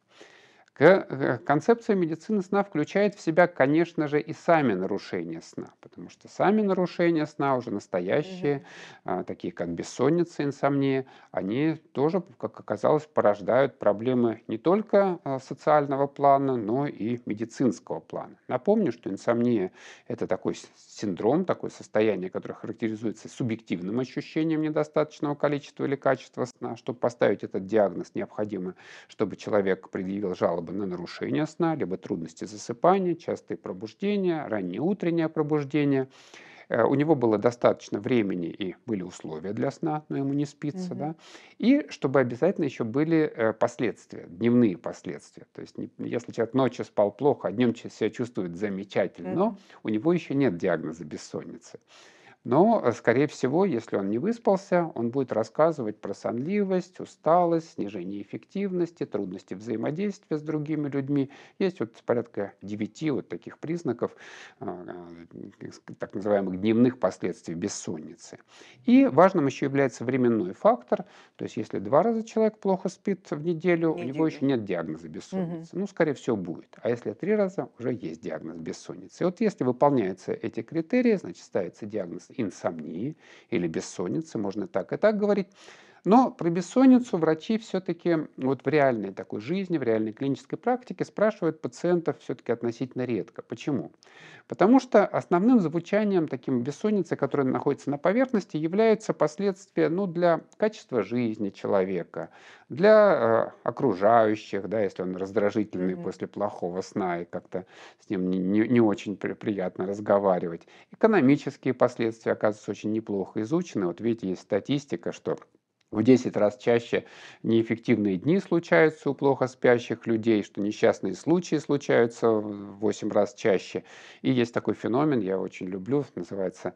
Концепция медицины сна включает в себя, конечно же, и сами нарушения сна, потому что сами нарушения сна, уже настоящие, mm-hmm. такие как бессонница, инсомния, они тоже, как оказалось, порождают проблемы не только социального плана, но и медицинского плана. Напомню, что инсомния – это такой синдром, такое состояние, которое характеризуется субъективным ощущением недостаточного количества или качества сна. Чтобы поставить этот диагноз, необходимо, чтобы человек предъявил жалобу на нарушение сна, либо трудности засыпания, частые пробуждения, раннее утреннее пробуждение. У него было достаточно времени и были условия для сна, но ему не спится, угу. да. И чтобы обязательно еще были последствия, дневные последствия. То есть если человек ночью спал плохо, а днем себя чувствует замечательно, но у него еще нет диагноза бессонницы. Но, скорее всего, если он не выспался, он будет рассказывать про сонливость, усталость, снижение эффективности, трудности взаимодействия с другими людьми. Есть вот порядка девяти вот таких признаков, так называемых дневных последствий бессонницы. И важным еще является временной фактор. То есть если два раза человек плохо спит в неделю, неделю. у него еще нет диагноза бессонницы. Угу. Ну, скорее всего, будет. А если три раза, уже есть диагноз бессонницы. И вот если выполняются эти критерии, значит, ставится диагноз инсомнии или бессонницы, можно так и так говорить. Но про бессонницу врачи все-таки вот в реальной такой жизни, в реальной клинической практике спрашивают пациентов все-таки относительно редко. Почему? Потому что основным звучанием таким бессонницы, которая находится на поверхности, является последствия ну, для качества жизни человека, для э, окружающих, да, если он раздражительный Mm-hmm. после плохого сна и как-то с ним не, не, не очень приятно разговаривать. Экономические последствия, оказывается, очень неплохо изучены. Вот видите, есть статистика, что в десять раз чаще неэффективные дни случаются у плохо спящих людей, что несчастные случаи случаются в восемь раз чаще. И есть такой феномен, я очень люблю, называется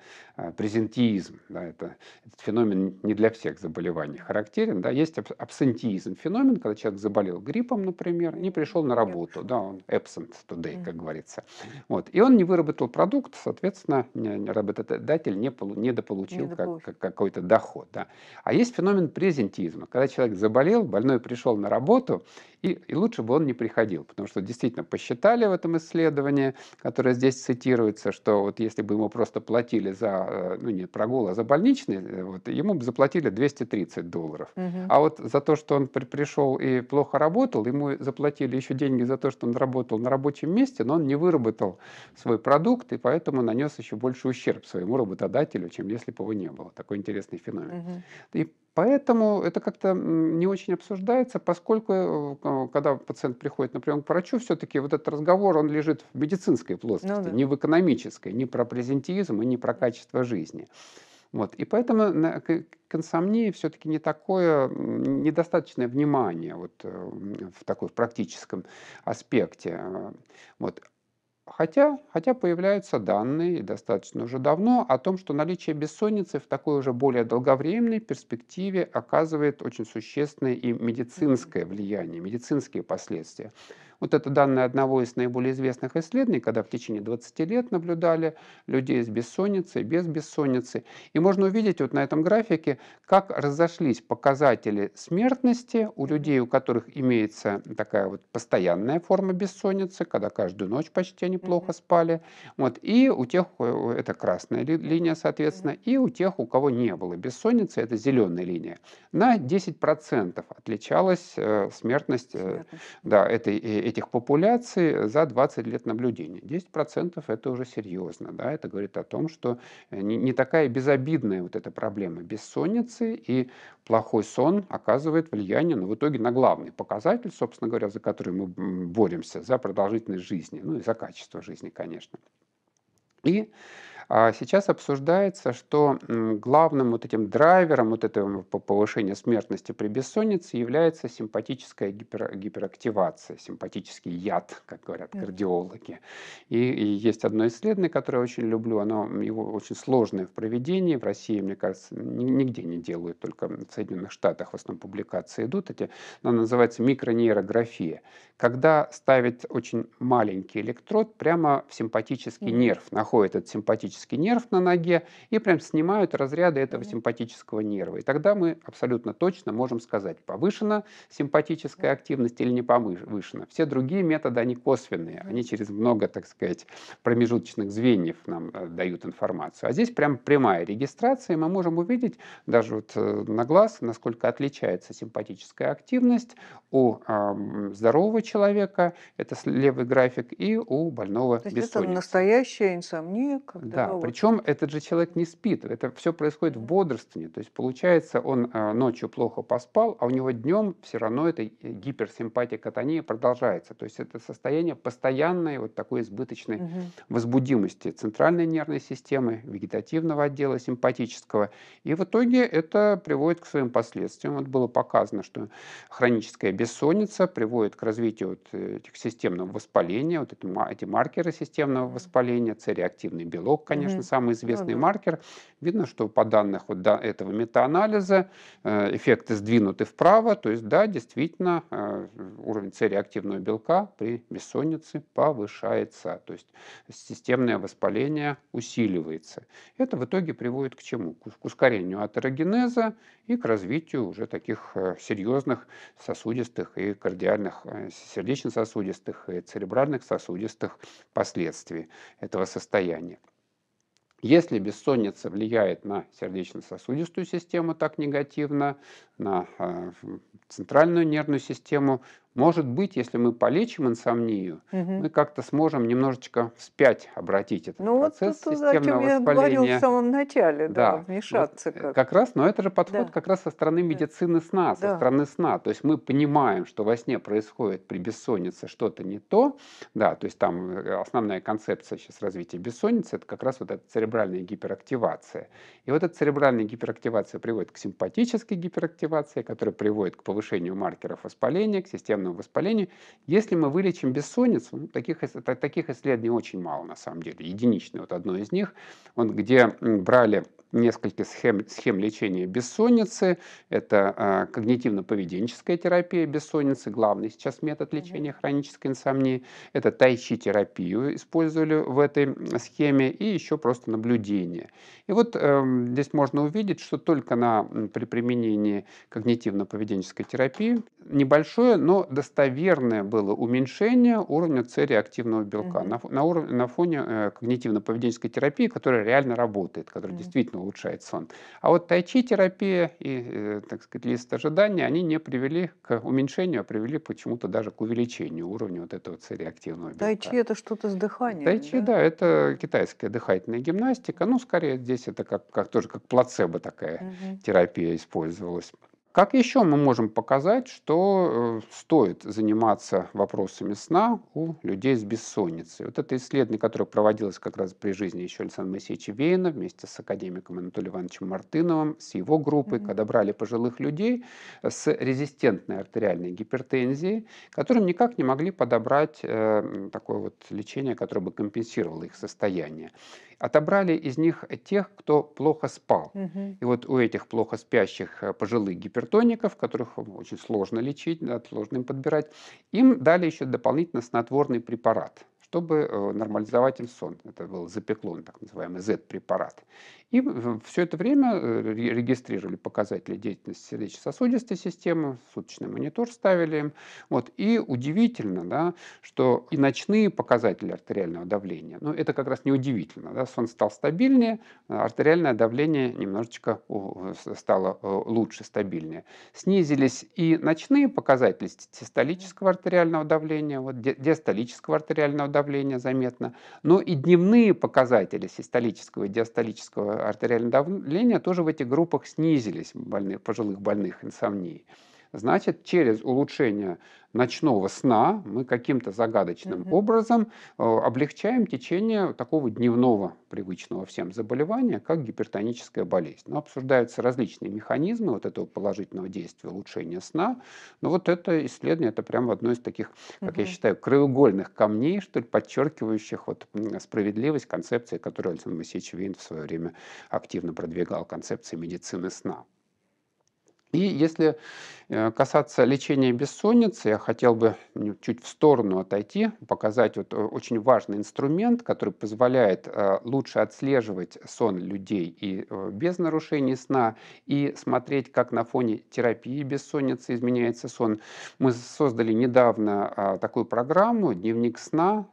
презентиизм. Да, это, этот феномен не для всех заболеваний характерен. Да. Есть абсентиизм, феномен, когда человек заболел гриппом, например, и не пришел на работу. Да, он absent today, как говорится. Вот. И он не выработал продукт, соответственно, работодатель не полу, недополучил, недополучил. Как, как, какой-то доход. Да. А есть феномен презентизма. Когда человек заболел, больной пришел на работу, и, и лучше бы он не приходил, потому что действительно посчитали в этом исследовании, которое здесь цитируется, что вот если бы ему просто платили за, ну не прогул, а за больничный, вот, ему бы заплатили двести тридцать долларов. Угу. А вот за то, что он при, пришел и плохо работал, ему заплатили еще деньги за то, что он работал на рабочем месте, но он не выработал свой продукт, и поэтому нанес еще больше ущерб своему работодателю, чем если бы его не было. Такой интересный феномен. Угу. И поэтому это как-то не очень обсуждается, поскольку, когда пациент приходит на прием к врачу, все-таки вот этот разговор, он лежит в медицинской плоскости, ну, да. не в экономической, не про презентиизм и не про качество жизни. Вот. И поэтому к инсомнии все-таки не такое, недостаточное внимание вот, в такой в практическом аспекте. Вот. Хотя, хотя появляются данные, достаточно уже давно, о том, что наличие бессонницы в такой уже более долговременной перспективе оказывает очень существенное и медицинское влияние, медицинские последствия. Вот это данные одного из наиболее известных исследований, когда в течение двадцати лет наблюдали людей с бессонницей, без бессонницы. И можно увидеть вот на этом графике, как разошлись показатели смертности у людей, у которых имеется такая вот постоянная форма бессонницы, когда каждую ночь почти они плохо спали. Вот, и у тех, это красная линия, соответственно, и у тех, у кого не было бессонницы, это зеленая линия. На десять процентов отличалась смертность да, этой этих популяций за двадцать лет наблюдения. десять процентов это уже серьезно. Да? Это говорит о том, что не, не такая безобидная вот эта проблема бессонницы, и плохой сон оказывает влияние, но в итоге на главный показатель, собственно говоря, за который мы боремся, за продолжительность жизни, ну и за качество жизни, конечно. И а, сейчас обсуждается, что м, главным вот этим драйвером вот этого повышения смертности при бессоннице является симпатическая гипер, гиперактивация, симпатический яд, как говорят кардиологи. И, и есть одно исследование, которое я очень люблю, оно его очень сложное в проведении. В России, мне кажется, нигде не делают, только в Соединенных Штатах в основном публикации идут эти. Она называется микронейрография, когда ставят очень маленький электрод прямо в симпатический mm-hmm. нерв, находится этот симпатический нерв на ноге, и прям снимают разряды этого симпатического нерва. И тогда мы абсолютно точно можем сказать, повышена симпатическая активность или не повышена. Все другие методы, они косвенные, они через много, так сказать, промежуточных звеньев нам дают информацию. А здесь прям прямая регистрация, и мы можем увидеть даже вот на глаз, насколько отличается симпатическая активность у э, здорового человека, это левый график, и у больного бессонницы. То есть это настоящая инсомния. мне как-то... Да, вот. Причем этот же человек не спит, это все происходит в бодрствовании, то есть получается, он ночью плохо поспал, а у него днем все равно эта гиперсимпатикотония продолжается, то есть это состояние постоянной вот такой избыточной угу. возбудимости центральной нервной системы, вегетативного отдела симпатического, и в итоге это приводит к своим последствиям. Вот было показано, что хроническая бессонница приводит к развитию вот этих системного воспаления, вот эти маркеры системного воспаления, С-реактивный белок, конечно, mm-hmm. самый известный mm-hmm. маркер. Видно, что по данным вот до этого метаанализа эффекты сдвинуты вправо, то есть, да, действительно, уровень С-реактивного белка при бессоннице повышается, то есть системное воспаление усиливается. Это в итоге приводит к чему? К ускорению атерогенеза и к развитию уже таких серьезных сосудистых и кардиальных, сердечно-сосудистых и церебральных сосудистых последствий этого состояния. Если бессонница влияет на сердечно-сосудистую систему так негативно, на э, центральную нервную систему, может быть, если мы полечим инсомнию, угу. мы как-то сможем немножечко вспять обратить этот ну, процесс вот системного воспаления. Ну вот это, о чем я говорил в самом начале, да, да вмешаться вот, как. Как раз, но это же подход да. как раз со стороны медицины сна, со да. стороны сна. То есть мы понимаем, что во сне происходит при бессоннице что-то не то, да, то есть там основная концепция сейчас развития бессонницы, это как раз вот эта церебральная гиперактивация. И вот эта церебральная гиперактивация приводит к симпатической гиперактивации, которая приводит к повышению маркеров воспаления, к системному воспалению. Если мы вылечим бессонницу, ну, таких, таких исследований очень мало на самом деле, единичное вот одно из них, он, где брали несколько схем, схем лечения бессонницы, это э, когнитивно-поведенческая терапия бессонницы, главный сейчас метод лечения хронической инсомнии, это тайчи-терапию использовали в этой схеме и еще просто наблюдение. И вот э, здесь можно увидеть, что только на, при применении когнитивно-поведенческой терапии небольшое, но достоверное было уменьшение уровня С-реактивного белка mm-hmm. на, на, на фоне э, когнитивно-поведенческой терапии, которая реально работает, которая mm-hmm. действительно улучшает сон. А вот тайчи-терапия и, э, так сказать, лист ожидания, они не привели к уменьшению, а привели почему-то даже к увеличению уровня вот этого С-реактивного белка. Тайчи — это что-то с дыханием? Тайчи, да? да, это китайская дыхательная гимнастика. Ну, скорее, здесь это как, как, тоже как плацебо такая mm-hmm. терапия использовалась. Как еще мы можем показать, что стоит заниматься вопросами сна у людей с бессонницей? Вот это исследование, которое проводилось как раз при жизни еще Александра Моисеевича Вейна вместе с академиком Анатолием Ивановичем Мартыновым, с его группой, mm-hmm. когда брали пожилых людей с резистентной артериальной гипертензией, которым никак не могли подобрать э, такое вот лечение, которое бы компенсировало их состояние. Отобрали из них тех, кто плохо спал. Mm-hmm. И вот у этих плохо спящих пожилых гипертензий, которых очень сложно лечить, да, сложно им подбирать, им дали еще дополнительно снотворный препарат, чтобы нормализовать им сон. Это был запеклон, так называемый зет-препарат. И все это время регистрировали показатели деятельности сердечно-сосудистой системы, суточный монитор ставили им. Вот. И удивительно, да, что и ночные показатели артериального давления, ну это как раз не удивительно, да, сон стал стабильнее, артериальное давление немножечко стало лучше, стабильнее. Снизились и ночные показатели систолического артериального давления, вот, диастолического артериального давления заметно, но и дневные показатели систолического и диастолического артериальное давление тоже в этих группах снизились больных, пожилых больных инсомнией. Значит, через улучшение ночного сна мы каким-то загадочным mm-hmm. образом э, облегчаем течение такого дневного, привычного всем заболевания, как гипертоническая болезнь. Но обсуждаются различные механизмы вот этого положительного действия, улучшения сна. Но вот это исследование, это прямо одно из таких, mm-hmm. как я считаю, краеугольных камней, что ли, подчеркивающих вот справедливость концепции, которую Александр Моисеевич Вейн в свое время активно продвигал, концепции медицины сна. И если касаться лечения бессонницы, я хотел бы чуть в сторону отойти, показать вот очень важный инструмент, который позволяет лучше отслеживать сон людей и без нарушений сна, и смотреть, как на фоне терапии бессонницы изменяется сон. Мы создали недавно такую программу «Дневник сна»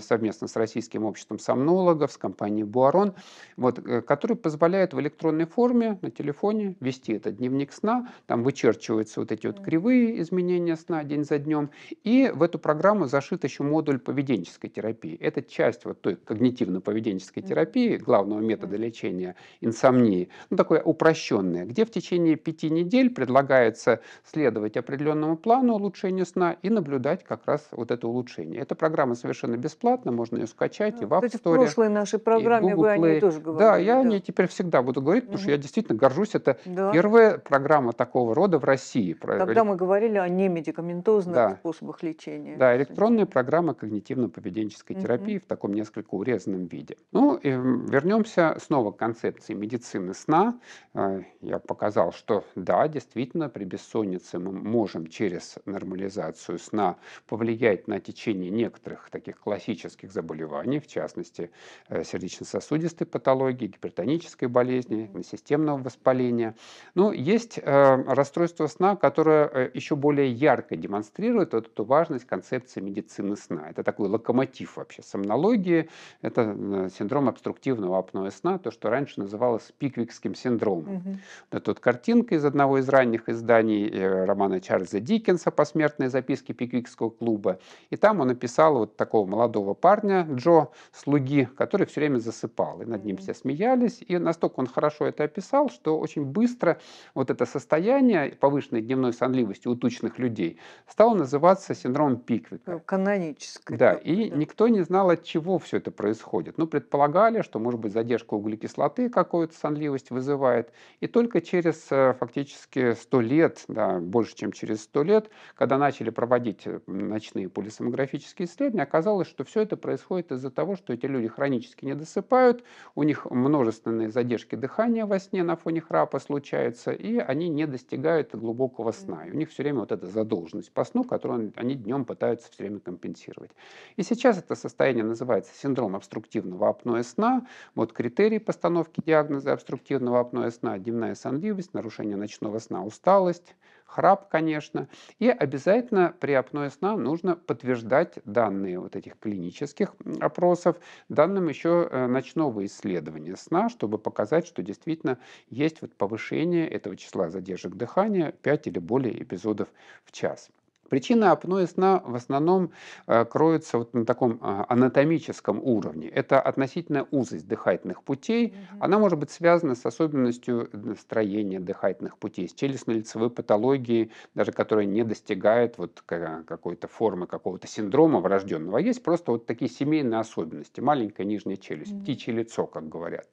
совместно с Российским обществом сомнологов, с компанией «Боарон», вот, который позволяет в электронной форме на телефоне вести этот дневник сна, сна, там вычерчиваются вот эти вот кривые изменения сна день за днем, и в эту программу зашит еще модуль поведенческой терапии. Это часть вот той когнитивно-поведенческой терапии, главного метода лечения инсомнии, ну, такое упрощенное, где в течение пяти недель предлагается следовать определенному плану улучшения сна и наблюдать как раз вот это улучшение. Эта программа совершенно бесплатна, можно ее скачать и в App Store, в прошлой нашей программе вы о ней тоже говорили. Да, я о ней теперь всегда буду говорить, потому что я действительно горжусь. Это первая программа такого рода в России. Тогда мы говорили о немедикаментозных способах лечения. Да, электронная программа когнитивно-поведенческой терапии в таком несколько урезанном виде. Ну, и вернемся снова к концепции медицины сна. Я показал, что да, действительно, при бессоннице мы можем через нормализацию сна повлиять на течение некоторых таких классических заболеваний, в частности, сердечно-сосудистой патологии, гипертонической болезни, системного воспаления. Но есть расстройство сна, которое еще более ярко демонстрирует вот эту важность концепции медицины сна. Это такой локомотив вообще сомнологии. Это синдром обструктивного апноэ сна, то, что раньше называлось пиквикским синдромом. Угу. Это тут картинка из одного из ранних изданий романа Чарльза Диккенса «Посмертные записки пиквикского клуба». И там он описал вот такого молодого парня Джо, слуги, который все время засыпал. И над ним все смеялись. И настолько он хорошо это описал, что очень быстро вот это состояние повышенной дневной сонливости у тучных людей стало называться синдромом Пиквика. Каноническое. Да, и да. никто не знал, от чего все это происходит. Ну, предполагали, что, может быть, задержка углекислоты какую-то сонливость вызывает. И только через фактически сто лет, да, больше, чем через сто лет, когда начали проводить ночные полисомнографические исследования, оказалось, что все это происходит из-за того, что эти люди хронически не досыпают, у них множественные задержки дыхания во сне на фоне храпа случаются, и они не достигают глубокого сна. И у них все время вот эта задолженность по сну, которую они днем пытаются все время компенсировать. И сейчас это состояние называется синдром обструктивного апноэ сна. Вот критерии постановки диагноза обструктивного апноэ сна: дневная сонливость, нарушение ночного сна, усталость, храп, конечно. И обязательно при апноэ сна нужно подтверждать данные вот этих клинических опросов, данным еще ночного исследования сна, чтобы показать, что действительно есть вот повышение этого числа задержек дыхания пять или более эпизодов в час. Причина апноэ сна в основном кроется вот на таком анатомическом уровне. Это относительная узость дыхательных путей. Mm-hmm. Она может быть связана с особенностью строения дыхательных путей, с челюстно-лицевой патологией, даже которая не достигает вот какой-то формы, какого-то синдрома врожденного. Есть просто вот такие семейные особенности. Маленькая нижняя челюсть, mm-hmm. птичье лицо, как говорят.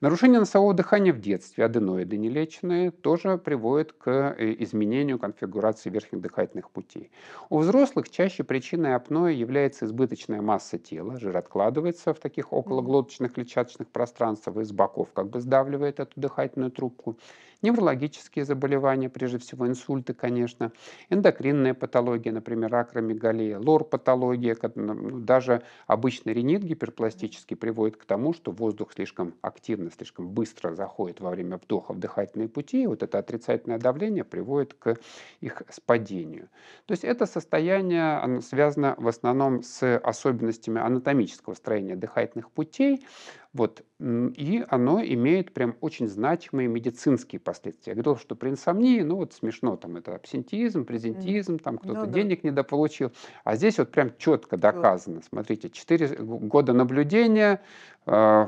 Нарушение носового дыхания в детстве, аденоиды нелеченные, тоже приводит к изменению конфигурации верхних дыхательных путей. У взрослых чаще причиной апноэ является избыточная масса тела, жир откладывается в таких окологлоточных клетчаточных пространствах и с боков как бы сдавливает эту дыхательную трубку. Неврологические заболевания, прежде всего инсульты, конечно, эндокринная патология, например, акромегалия, лор-патология, даже обычный ринит гиперпластический приводит к тому, что воздух слишком активно, слишком быстро заходит во время вдоха в дыхательные пути, и вот это отрицательное давление приводит к их спадению. То есть это состояние связано в основном с особенностями анатомического строения дыхательных путей, вот, и оно имеет прям очень значимые медицинские последствия. Я говорил, что при инсомнии, ну вот смешно, там это абсентиизм, презентиизм, там кто-то ну, да. денег недополучил, а здесь вот прям четко доказано. Смотрите, четыре года наблюдения, э,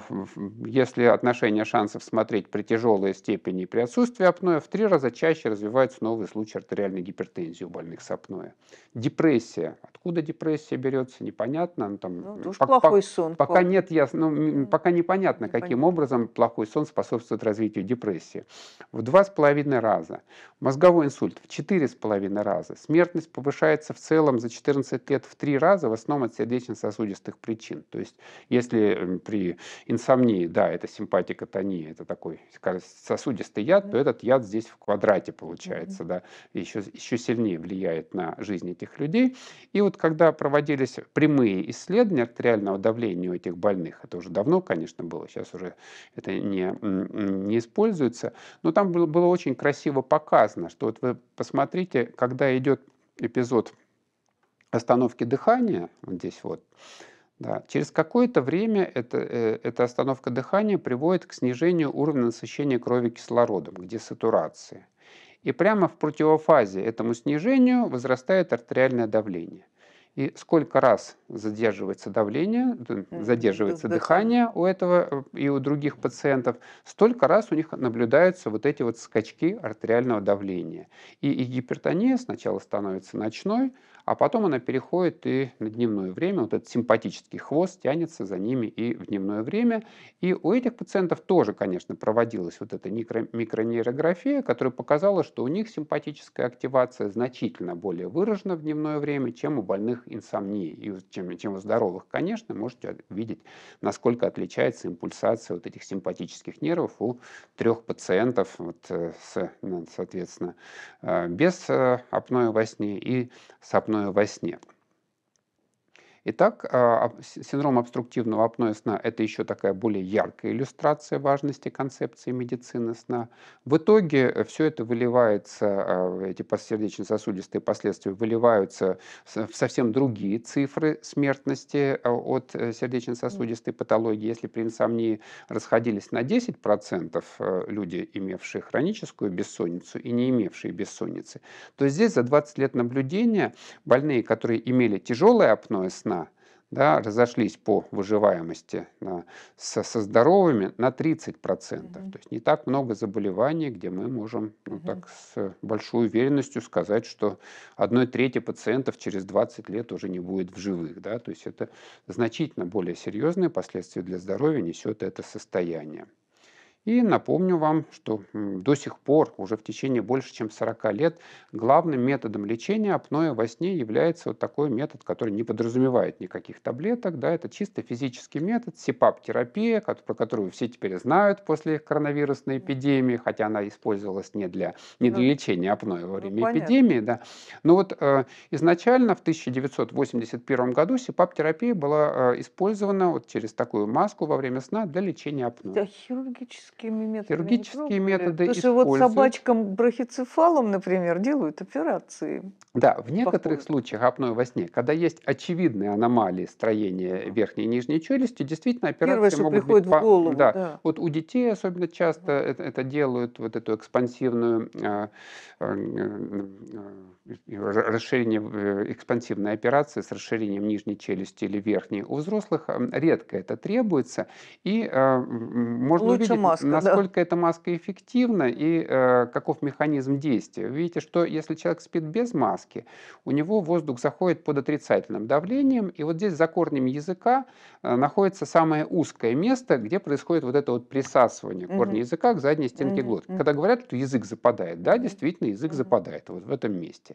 если отношение шансов смотреть при тяжелой степени и при отсутствии апноэ, в три раза чаще развиваются новые случаи артериальной гипертензии у больных с апноэ. Депрессия. Откуда депрессия берется, непонятно. Ну, там, ну, уж по плохой сон. Пока помню. нет ясно, ну, пока непонятно, непонятно, каким образом плохой сон способствует развитию депрессии. В два с половиной раза. Мозговой инсульт в четыре с половиной раза. Смертность повышается в целом за четырнадцать лет в три раза, в основном от сердечно-сосудистых причин. То есть, если при инсомнии, да, это симпатикотония, это такой сосудистый яд, то этот яд здесь в квадрате получается, да, еще, еще сильнее влияет на жизнь этих людей. И вот когда проводились прямые исследования артериального давления у этих больных, это уже давно, конечно, было, сейчас уже это не, не используется, но там было, было очень красиво показано, что вот вы посмотрите, когда идет эпизод остановки дыхания, вот здесь вот, да, через какое-то время это, э, эта остановка дыхания приводит к снижению уровня насыщения крови кислородом, к десатурации. И прямо в противофазе этому снижению возрастает артериальное давление. И сколько раз задерживается давление, задерживается дыхание у этого и у других пациентов, столько раз у них наблюдаются вот эти вот скачки артериального давления. И, и гипертония сначала становится ночной, а потом она переходит и на дневное время. Вот этот симпатический хвост тянется за ними и в дневное время. И у этих пациентов тоже, конечно, проводилась вот эта микронейрография, которая показала, что у них симпатическая активация значительно более выражена в дневное время, чем у больных инсомнией. И чем, чем у здоровых, конечно, можете видеть, насколько отличается импульсация вот этих симпатических нервов у трех пациентов, вот, с, соответственно, без апноэ во сне и с апноэ во сне. Итак, синдром обструктивного апноэ сна – это еще такая более яркая иллюстрация важности концепции медицины сна. В итоге все это выливается, эти сердечно-сосудистые последствия выливаются в совсем другие цифры смертности от сердечно-сосудистой патологии. Если при инсомнии расходились на десять процентов люди, имевшие хроническую бессонницу и не имевшие бессонницы, то здесь за двадцать лет наблюдения больные, которые имели тяжелое апноэ сна, да, разошлись по выживаемости на, со, со здоровыми на тридцать процентов. Mm-hmm. То есть не так много заболеваний, где мы можем, ну, mm-hmm. так, с большой уверенностью сказать, что одной трети пациентов через двадцать лет уже не будет в живых. Да? То есть это значительно более серьезные последствия для здоровья несет это состояние. И напомню вам, что до сих пор, уже в течение больше чем сорока лет, главным методом лечения апноэ во сне является вот такой метод, который не подразумевает никаких таблеток. Да, это чисто физический метод, сипап-терапия, про которую все теперь знают после коронавирусной эпидемии, хотя она использовалась не для, не для ну, лечения апноэ во время ну, эпидемии. Да. Но вот э, изначально в тысяча девятьсот восемьдесят первом году сипап-терапия была э, использована вот через такую маску во время сна для лечения апноэ. Да, хирургически. Методами хирургические методы Потому что вот собачкам брахицефалам, например, делают операции. Да, в некоторых Походу. случаях апноэ во сне, когда есть очевидные аномалии строения верхней и нижней челюсти, действительно операции Первое, что могут приходит быть... в голову, да. Да. Вот у детей особенно часто да. это, это делают, вот эту экспансивную... Э, э, расширение, экспансивная операция с расширением нижней челюсти или верхней. У взрослых редко это требуется, и э, можно Лучше увидеть, маска, насколько да. эта маска эффективна и э, каков механизм действия. Вы видите, что если человек спит без маски, у него воздух заходит под отрицательным давлением, и вот здесь за корнем языка э, находится самое узкое место, где происходит вот это вот присасывание mm-hmm. корня языка к задней стенке mm-hmm. глотки. Когда говорят, что язык западает, да, действительно, язык mm-hmm. западает вот в этом месте.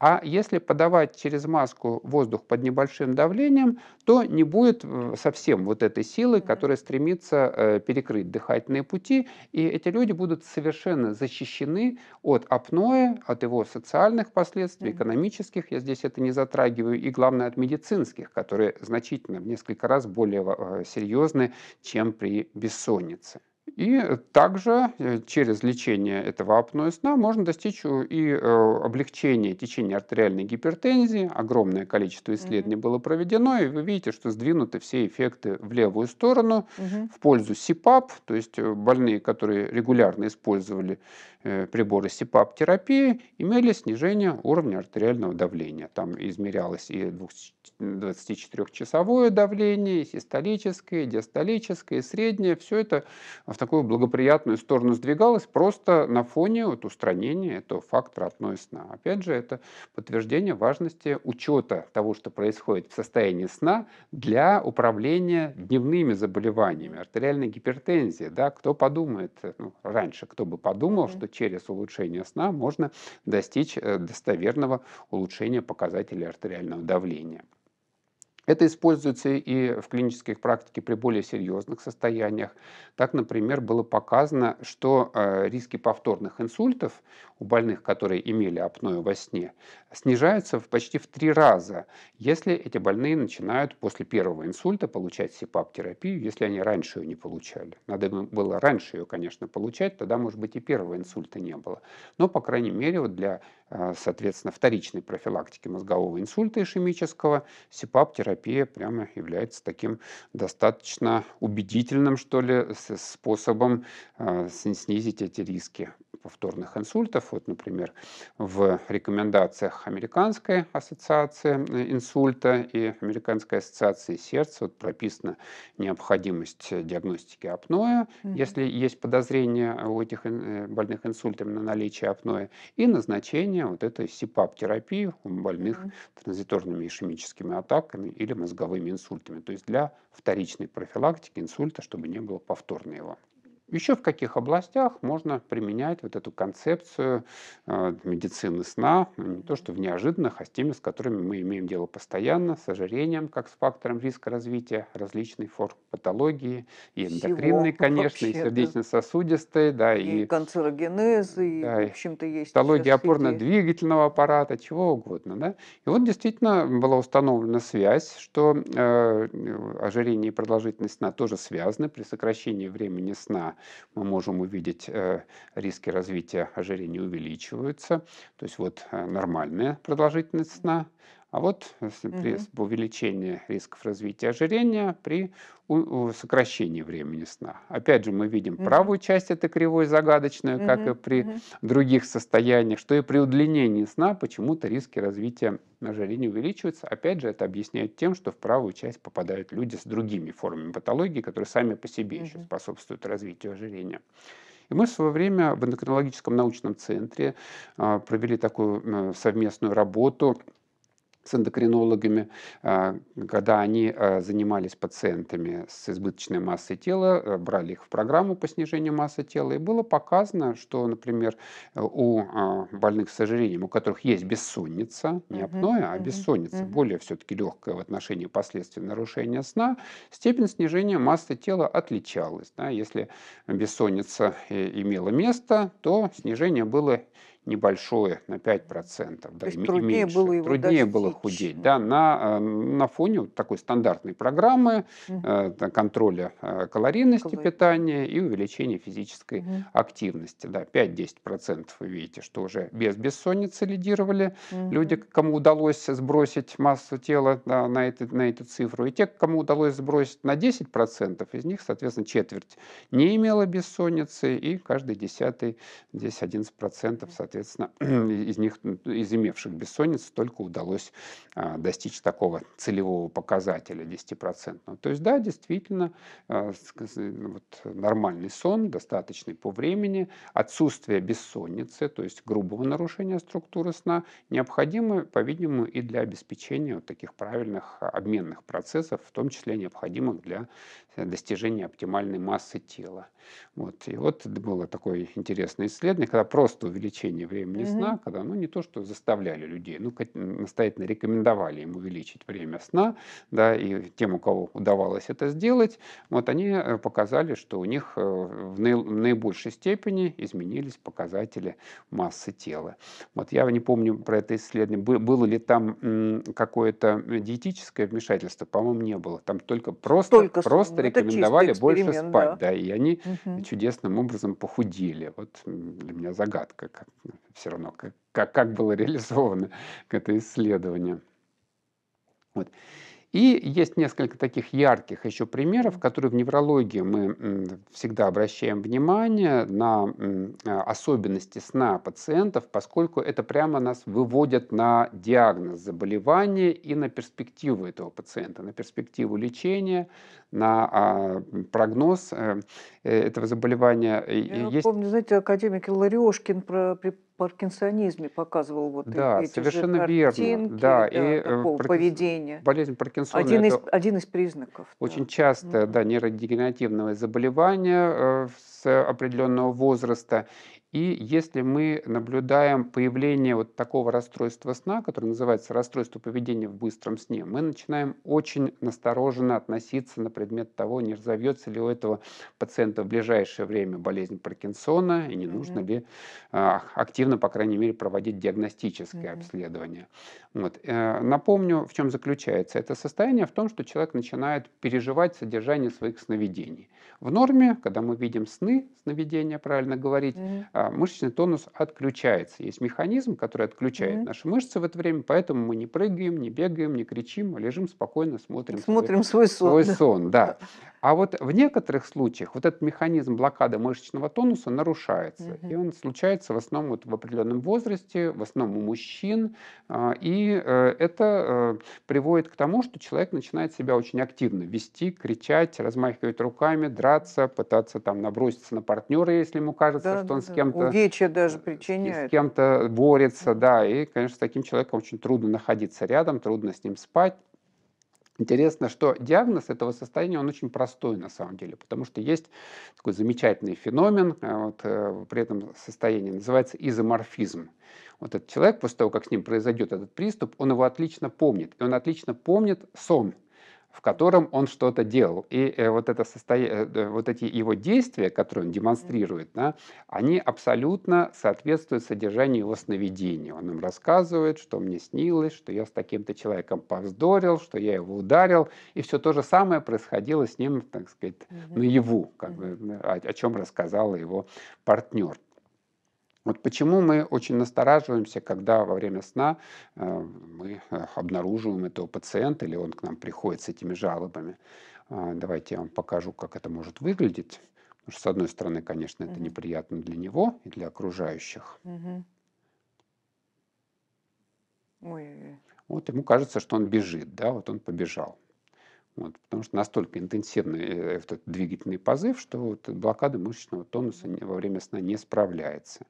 А если подавать через маску воздух под небольшим давлением, то не будет совсем вот этой силы, которая стремится перекрыть дыхательные пути, и эти люди будут совершенно защищены от апноэ, от его социальных последствий, экономических, я здесь это не затрагиваю, и главное от медицинских, которые значительно в несколько раз более серьезны, чем при бессоннице. И также через лечение этого апноэ сна можно достичь и облегчения течения артериальной гипертензии. Огромное количество исследований mm-hmm. было проведено, и вы видите, что сдвинуты все эффекты в левую сторону, mm-hmm. в пользу сипап, то есть больные, которые регулярно использовали приборы сипап-терапии, имели снижение уровня артериального давления. Там измерялось и двадцатичетырёхчасовое давление, и систолическое, и диастолическое, и среднее. Все это в такую благоприятную сторону сдвигалось просто на фоне вот устранения этого фактора апноэ сна. Опять же, это подтверждение важности учета того, что происходит в состоянии сна для управления дневными заболеваниями, артериальной гипертензии. Да? Кто подумает, ну, раньше кто бы подумал, что через улучшение сна можно достичь достоверного улучшения показателей артериального давления. Это используется и в клинической практике при более серьезных состояниях. Так, например, было показано, что риски повторных инсультов у больных, которые имели апноэ во сне, снижаются почти в три раза, если эти больные начинают после первого инсульта получать сипап-терапию, если они раньше ее не получали. Надо было раньше ее, конечно, получать, тогда, может быть, и первого инсульта не было. Но, по крайней мере, вот для, соответственно, вторичной профилактики мозгового инсульта ишемического сипап-терапия Терапия прямо является таким достаточно убедительным, что ли, способом снизить эти риски повторных инсультов. Вот, например, в рекомендациях Американской ассоциации инсульта и Американской ассоциации сердца вот прописана необходимость диагностики апноэ, mm-hmm. если есть подозрение у этих больных инсультами на наличие апноэ, и назначение вот этой сипап-терапии у больных mm-hmm. транзиторными ишемическими атаками или мозговыми инсультами, то есть для вторичной профилактики инсульта, чтобы не было повторно его. Еще в каких областях можно применять вот эту концепцию э, медицины сна, не то что в неожиданных, а с теми, с которыми мы имеем дело постоянно, с ожирением, как с фактором риска развития различных форм патологии, и эндокринной, всего, конечно, вообще, и сердечно-сосудистой, да, и, и канцерогенез, и, да, в общем-то, есть патология опорно-двигательного аппарата, чего угодно, да. И вот действительно была установлена связь, что э, ожирение и продолжительность сна тоже связаны. При сокращении времени сна мы можем увидеть, э, риски развития ожирения увеличиваются, то есть вот э, нормальная продолжительность сна, а вот при угу. увеличении рисков развития ожирения при у, у сокращении времени сна. Опять же, мы видим угу. правую часть этой кривой загадочную, угу. как и при угу. других состояниях, что и при удлинении сна почему-то риски развития ожирения увеличиваются. Опять же, это объясняет тем, что в правую часть попадают люди с другими формами патологии, которые сами по себе угу. еще способствуют развитию ожирения. И мы в свое время в эндокринологическом научном центре э, провели такую э, совместную работу с эндокринологами, когда они занимались пациентами с избыточной массой тела, брали их в программу по снижению массы тела, и было показано, что, например, у больных с ожирением, у которых есть бессонница, не апноэ, а бессонница, более все-таки легкая в отношении последствий нарушения сна, степень снижения массы тела отличалась. Если бессонница имела место, то снижение было небольшое, на пять процентов, да, и труднее меньше. Было его труднее достичь. Было худеть. Да, на, на фоне вот такой стандартной программы угу. э, контроля э, калорийности Калорий. питания и увеличения физической угу. активности. Да, пять-десять процентов вы видите, что уже без бессонницы лидировали угу. люди, кому удалось сбросить массу тела, да, на, этой, на эту цифру, и те, кому удалось сбросить на десять процентов, из них, соответственно, четверть не имела бессонницы, и каждый десятый, здесь одиннадцать процентов, соответственно, Соответственно, из них, из имевших бессонницу, только удалось а, достичь такого целевого показателя десять процентов. То есть, да, действительно, а, вот, нормальный сон, достаточный по времени, отсутствие бессонницы, то есть грубого нарушения структуры сна, необходимо, по-видимому, и для обеспечения вот таких правильных обменных процессов, в том числе необходимых для достижения оптимальной массы тела. Вот. И вот было такое интересное исследование, когда просто увеличение времени mm-hmm. сна, когда, ну, не то что заставляли людей, ну, настоятельно рекомендовали им увеличить время сна, да, и тем, у кого удавалось это сделать, вот они показали, что у них в наибольшей степени изменились показатели массы тела. Вот я не помню про это исследование, было ли там какое-то диетическое вмешательство, по-моему, не было, там только просто, только просто рекомендовали больше спать, да, да, и они mm-hmm. чудесным образом похудели. Вот для меня загадка, как все равно, как, как, как было реализовано это исследование. Вот. И есть несколько таких ярких еще примеров, которые в неврологии мы всегда обращаем внимание на особенности сна пациентов, поскольку это прямо нас выводит на диагноз заболевания и на перспективу этого пациента, на перспективу лечения, на прогноз этого заболевания. Я есть... помню, знаете, академик Ларешкин про паркинсонизме показывал вот да, эти совершенно же картинки, верно. Да, да, и такого паркинс... поведения. Болезнь Паркинсона один из, один из признаков. Очень да. часто mm-hmm. да, нейродегенеративное заболевание э, с определенного возраста. И если мы наблюдаем появление вот такого расстройства сна, которое называется расстройство поведения в быстром сне, мы начинаем очень настороженно относиться на предмет того, не разовьется ли у этого пациента в ближайшее время болезнь Паркинсона, и не нужно mm-hmm. ли а, активно, по крайней мере, проводить диагностическое mm-hmm. обследование. Вот. Напомню, в чем заключается это состояние, в том, что человек начинает переживать содержание своих сновидений. В норме, когда мы видим сны, сновидения, правильно говорить, mm-hmm. мышечный тонус отключается. Есть механизм, который отключает mm-hmm. наши мышцы в это время, поэтому мы не прыгаем, не бегаем, не кричим, а лежим спокойно, смотрим, смотрим свой, свой сон. Свой да. сон да. А вот в некоторых случаях вот этот механизм блокады мышечного тонуса нарушается. Mm-hmm. И он случается в основном вот в определенном возрасте, в основном у мужчин. И это приводит к тому, что человек начинает себя очень активно вести, кричать, размахивать руками, драться, пытаться там наброситься на партнера, если ему кажется, да, что он да, с кем-то... Увечья даже причиняет. С кем-то борется, mm-hmm. да. И, конечно, с таким человеком очень трудно находиться рядом, трудно с ним спать. Интересно, что диагноз этого состояния, он очень простой на самом деле, потому что есть такой замечательный феномен вот, при этом состоянии, называется изоморфизм. Вот этот человек, после того, как с ним произойдет этот приступ, он его отлично помнит, и он отлично помнит сон, в котором он что-то делал. И э, вот, это состо... э, вот эти его действия, которые он демонстрирует, да, они абсолютно соответствуют содержанию его сновидений. Он им рассказывает, что мне снилось, что я с таким-то человеком повздорил, что я его ударил. И все то же самое происходило с ним, так сказать, mm-hmm. наяву, как mm-hmm. бы, о, о чем рассказал его партнер. Вот почему мы очень настораживаемся, когда во время сна мы обнаруживаем этого пациента, или он к нам приходит с этими жалобами. Давайте я вам покажу, как это может выглядеть. Потому что, с одной стороны, конечно, это неприятно для него и для окружающих. Ой-ой-ой. Вот ему кажется, что он бежит, да, вот он побежал. Вот, потому что настолько интенсивный этот двигательный позыв, что вот блокада мышечного тонуса во время сна не справляется.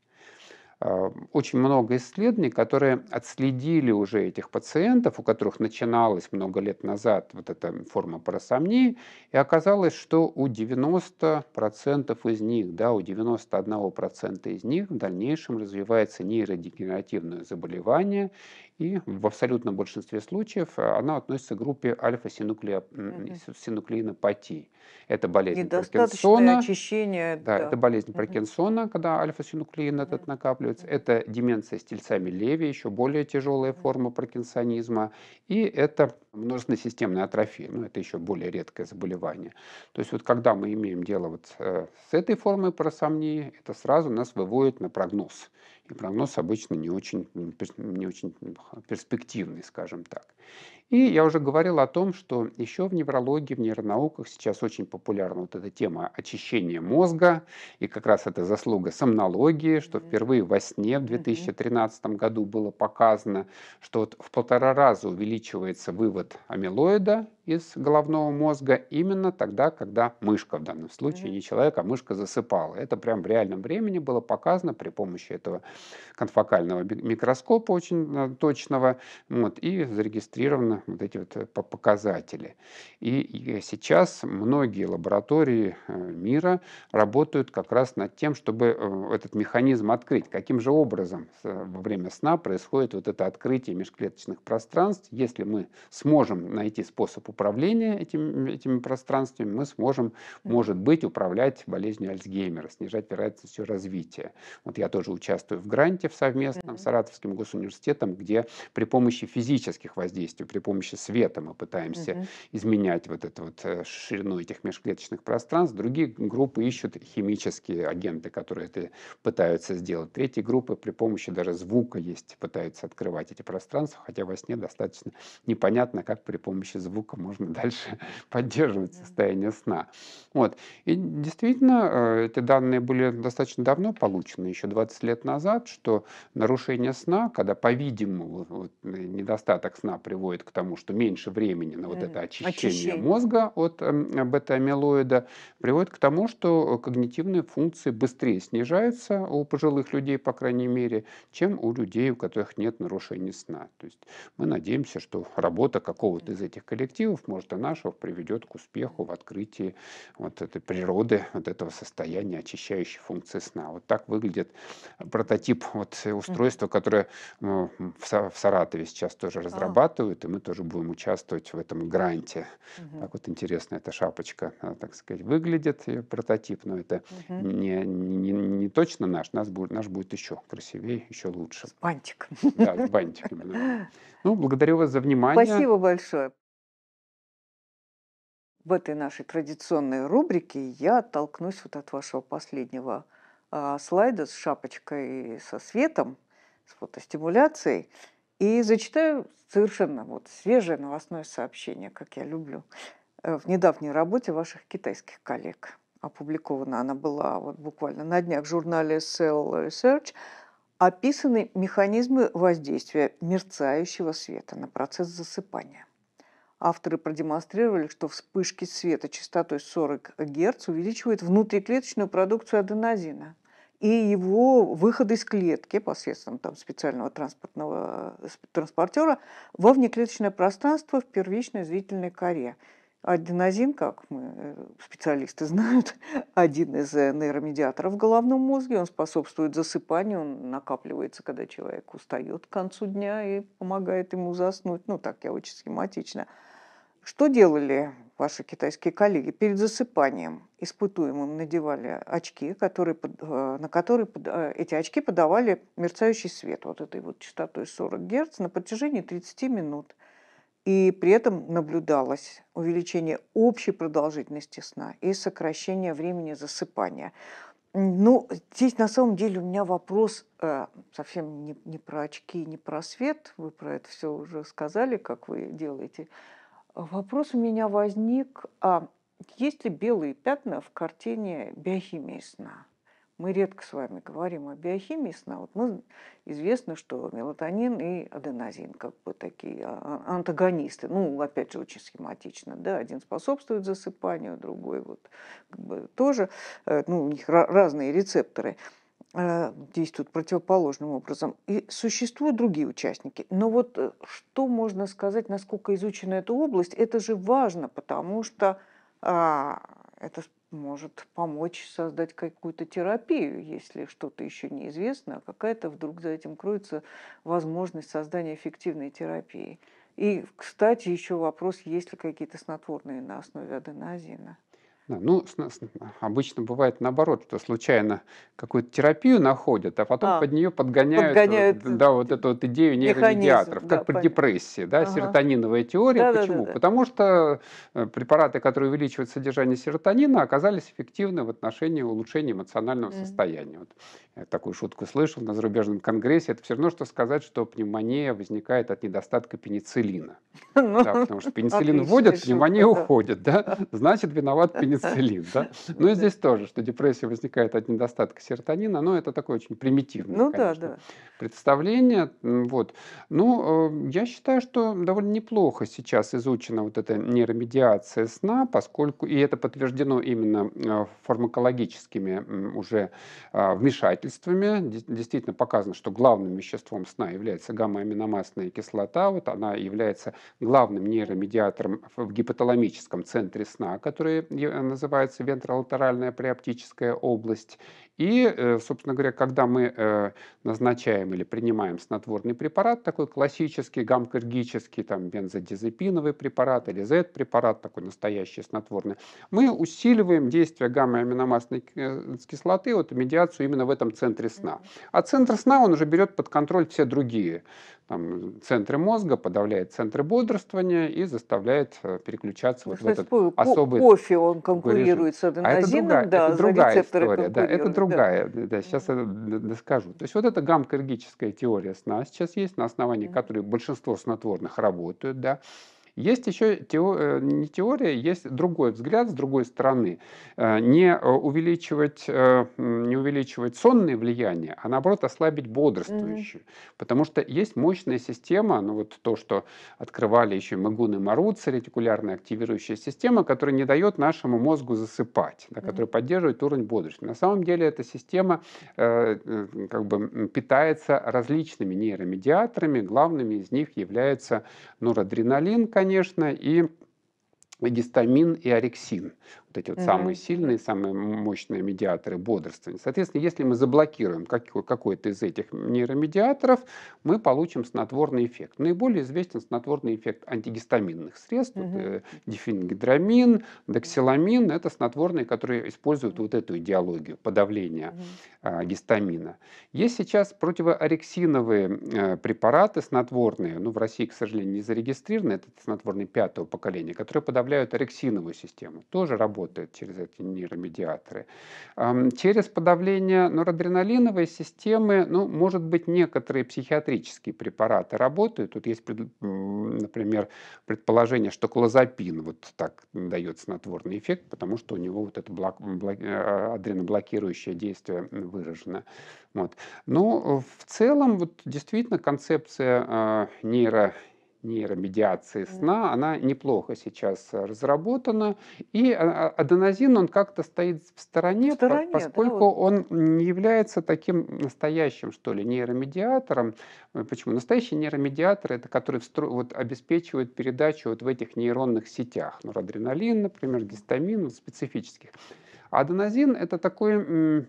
Очень много исследований, которые отследили уже этих пациентов, у которых начиналось много лет назад вот эта форма парасомнии, и оказалось, что у девяноста процентов из них, да, у девяноста одного процента из них в дальнейшем развивается нейродегенеративное заболевание, и в абсолютном большинстве случаев она относится к группе альфа-синуклеинопатии. Это болезнь Паркинсона. Очищение, да, да. Это болезнь угу. Паркинсона, когда альфа-синуклеин этот угу. накапливается. Это деменция с тельцами Леви, еще более тяжелая угу. форма паркинсонизма. И это множественно-системная атрофия. Ну, это еще более редкое заболевание. То есть вот когда мы имеем дело вот с этой формой парасомнии, это сразу нас выводит на прогноз. И прогноз обычно не очень, не очень перспективный, скажем так. И я уже говорил о том, что еще в неврологии, в нейронауках сейчас очень популярна вот эта тема очищения мозга. И как раз это заслуга сомнологии, что впервые во сне в две тысячи тринадцатом году было показано, что вот в полтора раза увеличивается вывод амилоида из головного мозга именно тогда, когда мышка, в данном случае не человек, а мышка засыпала. Это прям в реальном времени было показано при помощи этого конфокального микроскопа очень точного, вот, и зарегистрированы вот эти вот показатели. И сейчас многие лаборатории мира работают как раз над тем, чтобы этот механизм открыть. Каким же образом во время сна происходит вот это открытие межклеточных пространств? Если мы сможем найти способ управления этим, этими пространствами, мы сможем, может быть, управлять болезнью Альцгеймера, снижать вероятность ее развития. Вот я тоже участвую в гранте в совместном с Саратовским госуниверситетом, где при помощи физических воздействий, при помощи света мы пытаемся uh-huh. изменять вот эту вот ширину этих межклеточных пространств. Другие группы ищут химические агенты, которые это пытаются сделать. Третьи группы при помощи даже звука есть, пытаются открывать эти пространства, хотя во сне достаточно непонятно, как при помощи звука можно дальше поддерживать состояние сна. Вот. И действительно, эти данные были достаточно давно получены, еще двадцать лет назад, что нарушение сна, когда, по-видимому, вот, недостаток сна приводит к тому, что меньше времени на вот это очищение, очищение. мозга от бета-амилоида, приводит к тому, что когнитивные функции быстрее снижаются у пожилых людей, по крайней мере, чем у людей, у которых нет нарушений сна. То есть мы надеемся, что работа какого-то из этих коллективов, может, и нашего, приведет к успеху в открытии вот этой природы, вот этого состояния очищающей функции сна. Вот так выглядит прототип вот устройства, которое в Саратове сейчас тоже разрабатывают, и мы тоже будем участвовать в этом гранте. Угу. Так вот интересно, эта шапочка, так сказать, выглядит, ее прототип, но это угу. не, не, не точно наш, наш будет, наш будет еще красивее, еще лучше. С бантиком. Да, с бантиком. Ну, благодарю вас за внимание. Спасибо большое. В этой нашей традиционной рубрике я оттолкнусь вот от вашего последнего слайда с шапочкой, со светом, с фотостимуляцией. И зачитаю совершенно вот свежее новостное сообщение, как я люблю. в недавней работе ваших китайских коллег. Опубликована она была вот буквально на днях в журнале Cell Research, описаны механизмы воздействия мерцающего света на процесс засыпания. Авторы продемонстрировали, что вспышки света частотой сорок герц увеличивают внутриклеточную продукцию аденозина и его выход из клетки посредством там, специального транспортного транспортера во внеклеточное пространство в первичной зрительной коре. Аденозин, как мы, специалисты знают, один из нейромедиаторов в головном мозге. Он способствует засыпанию, он накапливается, когда человек устает к концу дня и помогает ему заснуть. Ну, так я очень схематично. Что делали ваши китайские коллеги? Перед засыпанием испытуемым надевали очки, которые, на которые эти очки подавали мерцающий свет вот этой вот частотой сорок герц на протяжении тридцати минут. И при этом наблюдалось увеличение общей продолжительности сна и сокращение времени засыпания. Ну, здесь на самом деле у меня вопрос э, совсем не, не про очки, не про свет. Вы про это все уже сказали, как вы делаете. Вопрос у меня возник, а есть ли белые пятна в картине биохимии сна? Мы редко с вами говорим о биохимии сна. Вот мы, известно, что мелатонин и аденозин как бы такие антагонисты. Ну, опять же, очень схематично. Да? Один способствует засыпанию, другой вот, как бы, тоже. Ну, у них разные рецепторы действуют противоположным образом. И существуют другие участники. Но вот что можно сказать, насколько изучена эта область? Это же важно, потому что а, это... может помочь создать какую-то терапию, если что-то еще неизвестно, а какая-то вдруг за этим кроется возможность создания эффективной терапии. И, кстати, еще вопрос, есть ли какие-то снотворные на основе аденозина? Да, ну, обычно бывает наоборот, что случайно какую-то терапию находят, а потом а, под нее подгоняют, подгоняют вот, да, вот эту вот идею нейромедиаторов, как да, при понятно. депрессии, да, ага. серотониновая теория. Да, Почему? Да, да, да. Потому что препараты, которые увеличивают содержание серотонина, оказались эффективны в отношении улучшения эмоционального mm-hmm. состояния. Вот. Я такую шутку слышал на зарубежном конгрессе. Это все равно, что сказать, что пневмония возникает от недостатка пенициллина. Потому что пенициллин вводят, пневмония уходит. Значит, виноват пенициллин. Пенициллин, да? Ну и здесь тоже, что депрессия возникает от недостатка серотонина, но это такое очень примитивное, ну, конечно, да, да. представление. Вот. Ну, я считаю, что довольно неплохо сейчас изучена вот эта нейромедиация сна, поскольку, и это подтверждено именно фармакологическими уже вмешательствами. Действительно показано, что главным веществом сна является гамма-аминомасная кислота, вот она является главным нейромедиатором в гипоталамическом центре сна, который называется вентролатеральная приоптическая область. И, собственно говоря, когда мы назначаем или принимаем снотворный препарат, такой классический гаммкоргический, там, бензодиазепиновый препарат или зет-препарат, такой настоящий снотворный, мы усиливаем действие гамма-аминомасной кислоты, вот, медиацию именно в этом центре сна. А центр сна, он уже берет под контроль все другие там, центры мозга, подавляет центры бодрствования и заставляет переключаться вот в этот особый... Кофе он конкурирует с аденозином, да, за рецепторы конкурируют. другая, да. Да, сейчас это доскажу. То есть вот эта гаммкоргическая теория сна сейчас есть, на основании которой большинство снотворных работают, да. Есть еще теория, не теория, есть другой взгляд с другой стороны. Не увеличивать, не увеличивать сонные влияния, а наоборот ослабить бодрствующую. Mm-hmm. Потому что есть мощная система, ну вот то, что открывали еще Магуна Маруц, ретикулярная активирующая система, которая не дает нашему мозгу засыпать, да, которая mm-hmm. поддерживает уровень бодрствования. На самом деле эта система э, как бы питается различными нейромедиаторами, главными из них являются норадреналин, конечно, конечно, и гистамин и орексин. Вот эти вот угу. самые сильные, самые мощные медиаторы бодрствования. Соответственно, если мы заблокируем какой-то из этих нейромедиаторов, мы получим снотворный эффект. Наиболее известен снотворный эффект антигистаминных средств. Угу. Вот, дифенгидрамин, доксиламин. Это снотворные, которые используют вот эту идеологию подавления угу. а, гистамина. Есть сейчас противоорексиновые а, препараты снотворные. Ну, в России, к сожалению, не зарегистрированы. Это снотворные пятого поколения, которые подавляют орексиновую систему. Тоже работают. работают через эти нейромедиаторы. Через подавление норадреналиновой системы, ну, может быть, некоторые психиатрические препараты работают. Тут есть, например, предположение, что клозапин вот так дает снотворный эффект, потому что у него вот это блок... блок... адреноблокирующее действие выражено. Вот. Но в целом вот, действительно концепция нейро... нейромедиации сна, она неплохо сейчас разработана. И аденозин, он как-то стоит в стороне, в стороне поскольку да, вот. он не является таким настоящим, что ли, нейромедиатором. Почему? Настоящие нейромедиаторы, это которые встро... вот, обеспечивают передачу вот в этих нейронных сетях. Норадреналин, например, гистамин, специфических. Аденозин – это такой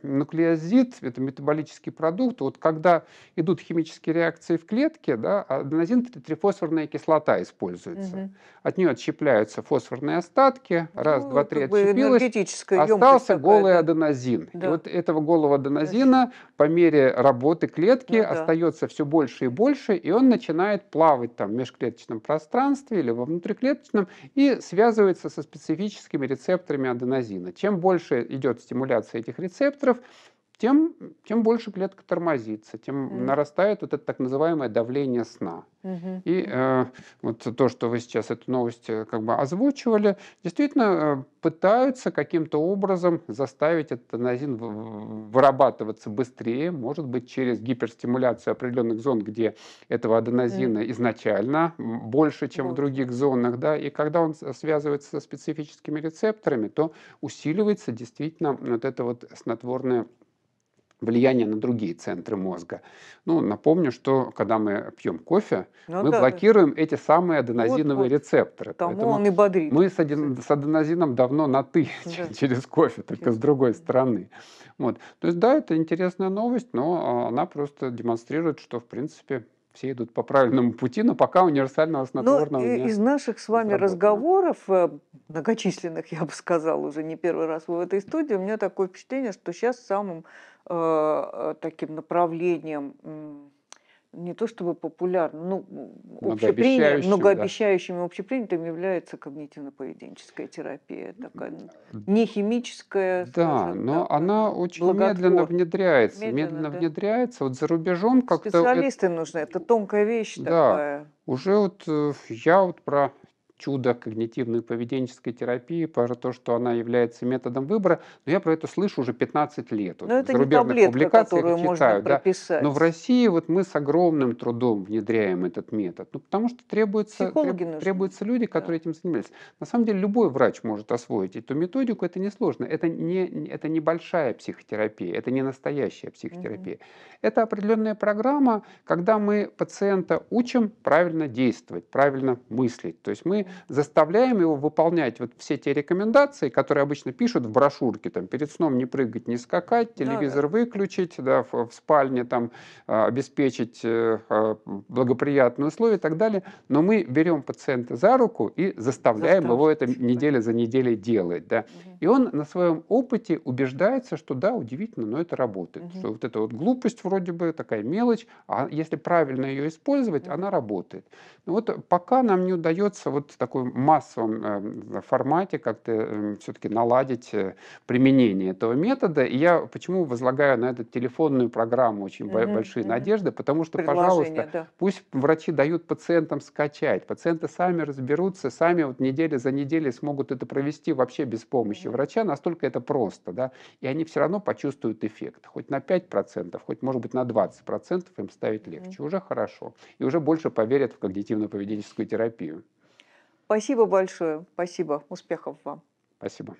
нуклеозид, это метаболический продукт. Вот когда идут химические реакции в клетке, да, аденозин – трифосфорная кислота используется. Угу. От нее отщепляются фосфорные остатки. Раз, ну, два, три отщепилось, остался голый аденозин. Да. И вот этого голого аденозина по мере работы клетки ну, остается да. все больше и больше, и он начинает плавать там, в межклеточном пространстве или во внутриклеточном и связывается со специфическими рецепторами аденозина. Чем больше идет стимуляция этих рецепторов, тем, тем больше клетка тормозится, тем mm. нарастает вот это так называемое давление сна. Mm-hmm. И э, вот то, что вы сейчас эту новость как бы озвучивали, действительно пытаются каким-то образом заставить этот аденозин вырабатываться быстрее, может быть, через гиперстимуляцию определенных зон, где этого аденозина mm. изначально больше, чем mm. в других зонах, да, и когда он связывается со специфическими рецепторами, то усиливается действительно вот это вот снотворное влияние на другие центры мозга. Ну, напомню, что когда мы пьем кофе, ну, мы да, блокируем да. эти самые аденозиновые вот, вот. рецепторы. Поэтому он и бодрит. Мы с, аден... с аденозином давно на «ты» да. через кофе, только через... с другой стороны. Вот. То есть, да, это интересная новость, но она просто демонстрирует, что, в принципе, все идут по правильному пути, но пока универсального снотворного но не из наших с вами разработано. разговоров, многочисленных, я бы сказала, уже не первый раз в этой студии, у меня такое впечатление, что сейчас самым э, таким направлением, не то чтобы популярным, но общепринятым, многообещающим и да. общепринятым является когнитивно-поведенческая терапия, такая не химическая. Да, скажем, но так, она очень медленно внедряется. Медленно, медленно да. внедряется. Вот за рубежом как-то... Специалисты это... нужны, это тонкая вещь да. такая. Уже вот я вот про... чудо когнитивной поведенческой терапии, про то, что она является методом выбора, но я про это слышу уже пятнадцать лет. Но вот это не таблетка, которую читаю, можно да. прописать. Но в России вот мы с огромным трудом внедряем этот метод, ну, потому что требуется, треб, требуются люди, которые да. этим занимались. На самом деле любой врач может освоить эту методику, это несложно. Это не, это не большая психотерапия, это не настоящая психотерапия. Mm-hmm. Это определенная программа, когда мы пациента учим правильно действовать, правильно мыслить. То есть мы заставляем его выполнять вот все те рекомендации, которые обычно пишут в брошюрке, там, перед сном не прыгать, не скакать, телевизор да, да. выключить, да, в, в спальне там, обеспечить благоприятные условия и так далее. Но мы берем пациента за руку и заставляем Заставь, его это неделя за неделей делать. Да. Угу. И он на своем опыте убеждается, что да, удивительно, но это работает. Угу. Что вот эта вот глупость вроде бы, такая мелочь, а если правильно ее использовать, угу. она работает. Но вот пока нам не удается вот в таком массовом формате как-то все-таки наладить применение этого метода. И я почему возлагаю на эту телефонную программу очень mm-hmm, большие mm-hmm. надежды, потому что, пожалуйста, да. пусть врачи дают пациентам скачать, пациенты сами разберутся, сами вот неделя за неделей смогут это провести вообще без помощи mm-hmm. врача, настолько это просто, да, и они все равно почувствуют эффект. Хоть на пять процентов, хоть, может быть, на двадцать процентов им ставить легче, mm-hmm. уже хорошо. И уже больше поверят в когнитивно-поведенческую терапию. Спасибо большое. Спасибо. Успехов вам. Спасибо.